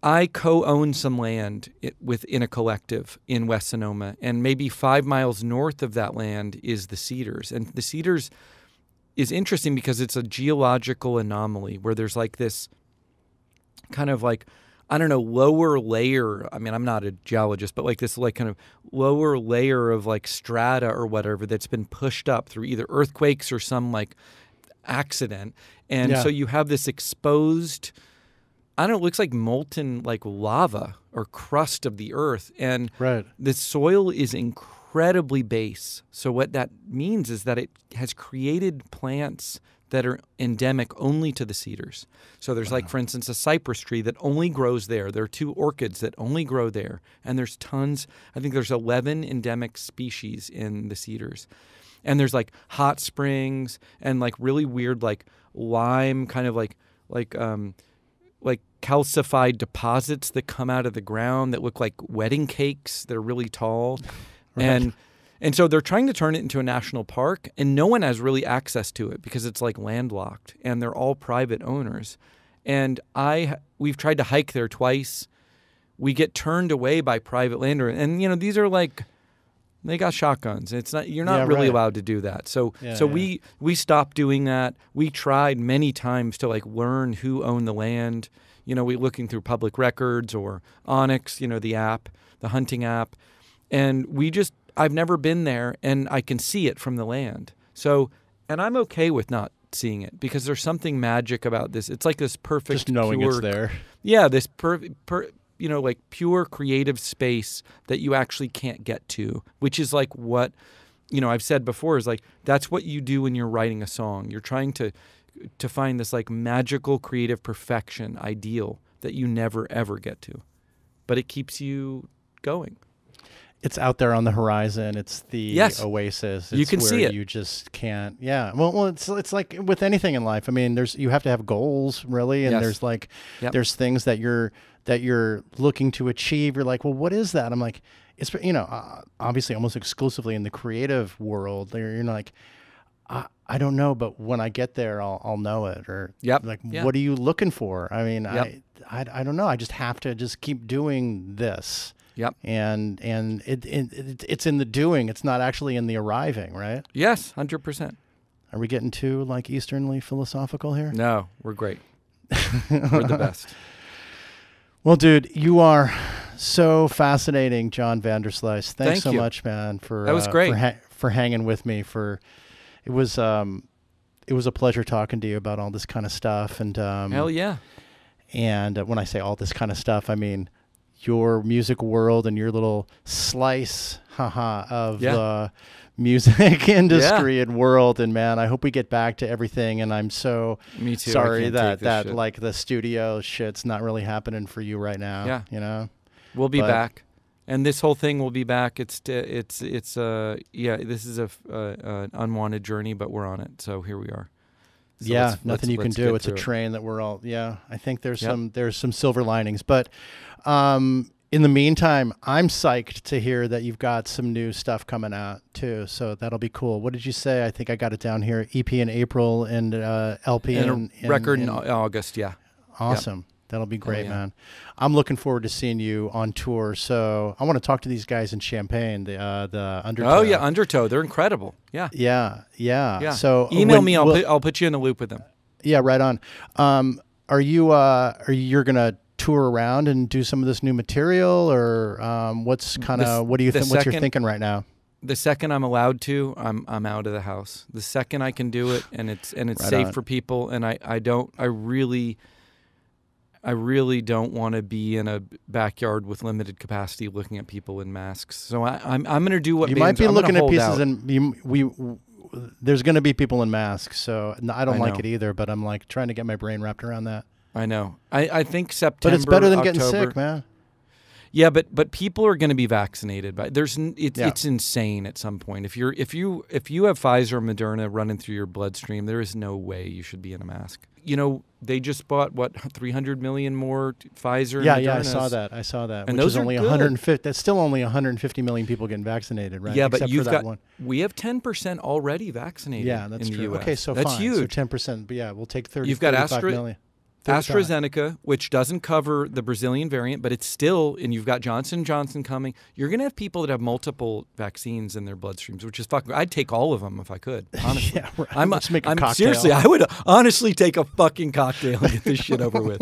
I co-own some land within a collective in West Sonoma, and maybe five miles north of that land is the Cedars. And the Cedars is interesting because it's a geological anomaly where there's like this kind of like, I don't know, lower layer. I mean, I'm not a geologist, but like this like kind of lower layer of like strata or whatever that's been pushed up through either earthquakes or some like accident. And yeah. so you have this exposed, I don't know, it looks like molten like lava or crust of the earth. And right. the soil is incredibly base. So what that means is that it has created plants that are endemic only to the Cedars. So there's, wow. like, for instance, a cypress tree that only grows there. There are two orchids that only grow there. And there's tons. I think there's eleven endemic species in the Cedars. And there's, like, hot springs and, like, really weird, like, lime kind of, like, like, um, like calcified deposits that come out of the ground that look like wedding cakes. They're really tall. Right. And... And so they're trying to turn it into a national park, and no one has really access to it because it's like landlocked, and they're all private owners. And I, we've tried to hike there twice. We get turned away by private landowners, and you know these are like, they got shotguns. It's not you're not yeah, really right. allowed to do that. So yeah, so yeah. we we stopped doing that. We tried many times to like learn who owned the land. You know, we looking through public records or Onyx, you know, the app, the hunting app, and we just. I've never been there, and I can see it from the land. So, and I'm okay with not seeing it because there's something magic about this. It's like this perfect, just knowing pure, it's there. Yeah, this per, per, you know, like pure creative space that you actually can't get to, which is like what, you know, I've said before is like that's what you do when you're writing a song. You're trying to to find this like magical creative perfection ideal that you never ever get to, but it keeps you going. It's out there on the horizon. It's the yes. oasis. It's you can where see it. You just can't. Yeah. Well, well, it's it's like with anything in life. I mean, there's you have to have goals, really, and yes. there's like yep. there's things that you're that you're looking to achieve. You're like, well, what is that? I'm like, it's you know, uh, obviously almost exclusively in the creative world. You're like, I I don't know, but when I get there, I'll I'll know it. Or yep. like, yep. what are you looking for? I mean, yep. I, I I don't know. I just have to just keep doing this. Yep. And and it, it it's in the doing. It's not actually in the arriving, right? Yes, one hundred percent. Are we getting too like Easternly philosophical here? No, we're great. We're the best. Well, dude, you are so fascinating, John Vanderslice. Thanks Thank so you. much, man, for That was uh, great. For, ha for hanging with me for it was um it was a pleasure talking to you about all this kind of stuff and um Hell yeah. And uh, when I say all this kind of stuff, I mean your music world and your little slice haha, of yeah. the music industry yeah. and world. And man, I hope we get back to everything. And I'm so Me too. sorry that, that shit. like the studio shit's not really happening for you right now. Yeah. You know, we'll be but, back. And this whole thing will be back. It's, it's, it's, uh, yeah, this is a, uh, uh, an unwanted journey, but we're on it. So here we are. So yeah, let's, nothing let's, you can do. It's a train it. that we're all. Yeah, I think there's yep. some there's some silver linings, but um, in the meantime, I'm psyched to hear that you've got some new stuff coming out too. So that'll be cool. What did you say? I think I got it down here. E P in April and uh, L P and in, in record in, in August. Yeah, awesome. Yep. That'll be great, oh, yeah. man. I'm looking forward to seeing you on tour. So I want to talk to these guys in Champaign, the uh, the Undertow. Oh yeah, Undertow. They're incredible. Yeah. Yeah, yeah. yeah. So email when, me. I'll we'll, put, I'll put you in the loop with them. Yeah, right on. Um, are you uh, are you're gonna tour around and do some of this new material, or um, what's kind of what do you think? What's your thinking right now? The second I'm allowed to, I'm I'm out of the house. The second I can do it, and it's and it's right safe on. for people, and I I don't I really. I really don't want to be in a backyard with limited capacity looking at people in masks. So I, I'm I'm going to do what you might be I'm looking at pieces, out. and you, we, we there's going to be people in masks. So I don't I like know. it either, but I'm like trying to get my brain wrapped around that. I know. I I think September. But it's better than October, getting sick, man. Yeah, but but people are going to be vaccinated. By there's it's yeah. it's insane at some point. If you're if you if you have Pfizer or Moderna running through your bloodstream, there is no way you should be in a mask. You know, they just bought what three hundred million more Pfizer. Yeah, and yeah, I saw that. I saw that. And which those is only good. one hundred fifty. That's still only one hundred fifty million people getting vaccinated, right? Yeah, Except but you've for that got. One. We have ten percent already vaccinated. Yeah, that's in true. The U S. Okay, so that's fine. huge. So ten percent. But yeah, we'll take thirty. You've got Astra, AstraZeneca, which doesn't cover the Brazilian variant, but it's still. And you've got Johnson and Johnson coming. You're gonna have people that have multiple vaccines in their bloodstreams, which is fucking. I'd take all of them if I could. Honestly, yeah, right. I'm, Let's make a I'm, cocktail. Seriously, I would honestly take a fucking cocktail and get this shit over with.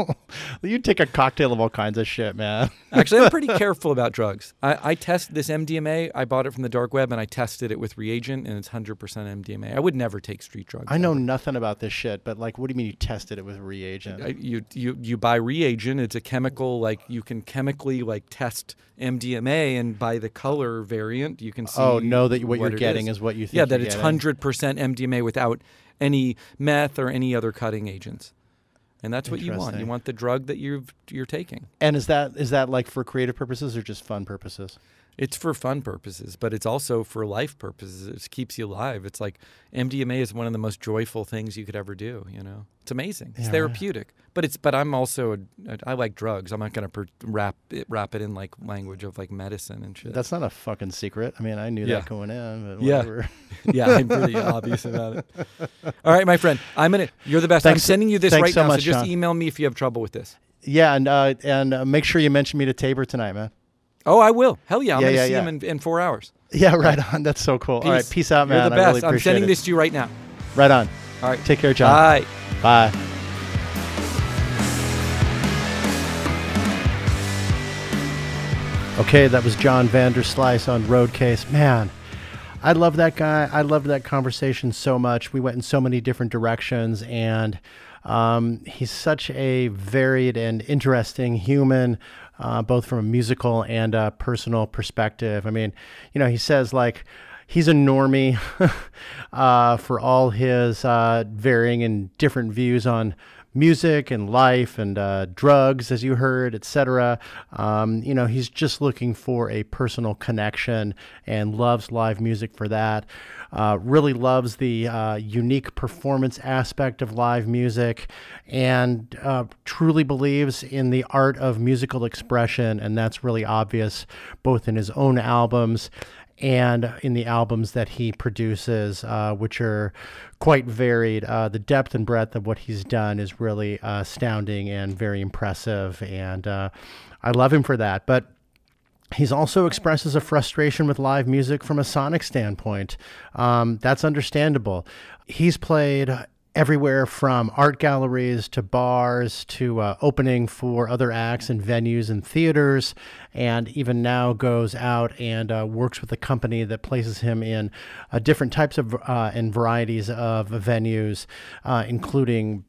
You'd take a cocktail of all kinds of shit, man. Actually, I'm pretty careful about drugs. I, I test this M D M A. I bought it from the dark web and I tested it with reagent, and it's one hundred percent M D M A. I would never take street drugs. I know ever. nothing about this shit, but like, what do you mean you tested it with reagent? I, you you you buy reagent. It's a chemical, like you can chemically like test M D M A, and by the color variant, you can see. Oh, know that what, what you're getting is. is what you think. Yeah, that you're it's hundred percent M D M A without any meth or any other cutting agents. And that's what you want. You want the drug that you've you're taking. And is that is that like for creative purposes or just fun purposes? It's for fun purposes, but it's also for life purposes. It keeps you alive. It's like M D M A is one of the most joyful things you could ever do. You know, it's amazing. It's yeah, therapeutic. Right. But it's but I'm also a, I like drugs. I'm not gonna per wrap it wrap it in like language of like medicine and shit. That's not a fucking secret. I mean, I knew yeah. that going in. But whatever. Yeah, yeah, I'm pretty obvious about it. All right, my friend, I'm gonna. You're the best. Thanks, I'm sending you this right so now. Much, so just John. email me if you have trouble with this. Yeah, and uh, and uh, make sure you mention me to Tabor tonight, man. Oh, I will. Hell yeah. I'm yeah, going to yeah, see yeah. him in, in four hours. Yeah, right on. That's so cool. Peace. All right. Peace out, man. You're the best. I really appreciate I'm sending it. this to you right now. Right on. All right. Take care, John. Bye. Bye. Okay, that was John Vanderslice on Roadcase. Man, I love that guy. I loved that conversation so much. We went in so many different directions, and um, he's such a varied and interesting human. Uh, both from a musical and a personal perspective. I mean, you know, he says like he's a normie uh, for all his uh, varying and different views on music and life and uh, drugs, as you heard, et cetera. Um, you know, he's just looking for a personal connection and loves live music for that. Uh, really loves the uh, unique performance aspect of live music, and uh, truly believes in the art of musical expression, and that's really obvious both in his own albums and in the albums that he produces, uh, which are quite varied. Uh, the depth and breadth of what he's done is really uh, astounding and very impressive, and uh, I love him for that. But he's also expresses a frustration with live music from a sonic standpoint. Um, that's understandable. He's played everywhere from art galleries to bars to uh, opening for other acts and venues and theaters, and even now goes out and uh, works with a company that places him in uh, different types of uh, and varieties of venues, uh, including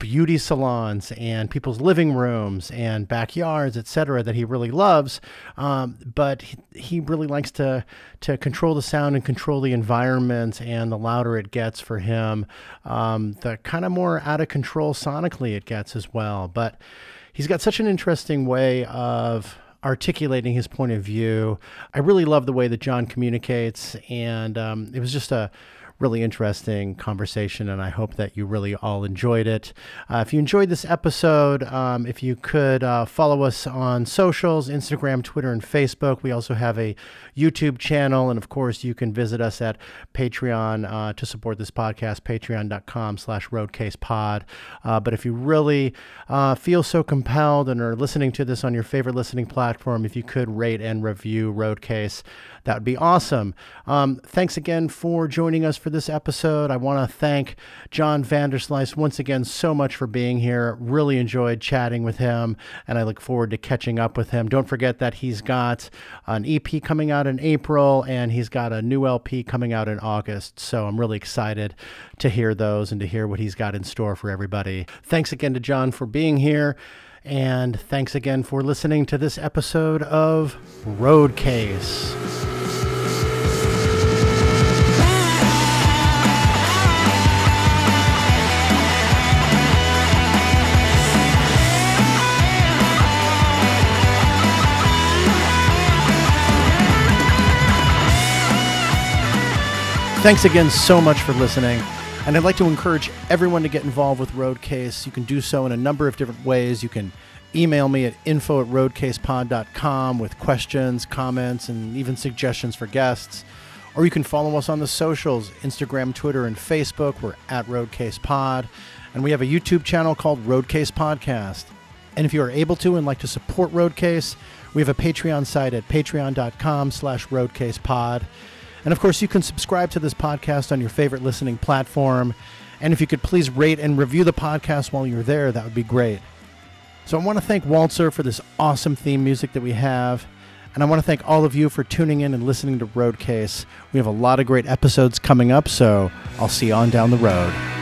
beauty salons and people's living rooms and backyards, et cetera, that he really loves. Um, but he, he really likes to to control the sound and control the environment. And the louder it gets for him, um, the kind of more out of control sonically it gets as well. But he's got such an interesting way of articulating his point of view. I really love the way that John communicates, and um, it was just a really interesting conversation, and I hope that you really all enjoyed it. Uh, if you enjoyed this episode, um, if you could uh, follow us on socials, Instagram, Twitter, and Facebook. We also have a YouTube channel, and of course, you can visit us at Patreon uh, to support this podcast, patreon dot com slash roadcasepod. Uh, but if you really uh, feel so compelled and are listening to this on your favorite listening platform, if you could rate and review Roadcase, that would be awesome. Um, thanks again for joining us for this episode. I want to thank John Vanderslice once again so much for being here. Really enjoyed chatting with him, and I look forward to catching up with him. Don't forget that he's got an E P coming out in April, and he's got a new L P coming out in August. So I'm really excited to hear those and to hear what he's got in store for everybody. Thanks again to John for being here. And thanks again for listening to this episode of Roadcase. Thanks again so much for listening. And I'd like to encourage everyone to get involved with Roadcase. You can do so in a number of different ways. You can email me at info at roadcasepod dot com with questions, comments, and even suggestions for guests. Or you can follow us on the socials, Instagram, Twitter, and Facebook. We're at RoadcasePod. And we have a YouTube channel called Roadcase Podcast. And if you are able to and like to support Roadcase, we have a Patreon site at patreon dot com slash roadcasepod. And of course, you can subscribe to this podcast on your favorite listening platform. And if you could please rate and review the podcast while you're there, that would be great. So I want to thank Walter for this awesome theme music that we have. And I want to thank all of you for tuning in and listening to Roadcase. We have a lot of great episodes coming up, so I'll see you on down the road.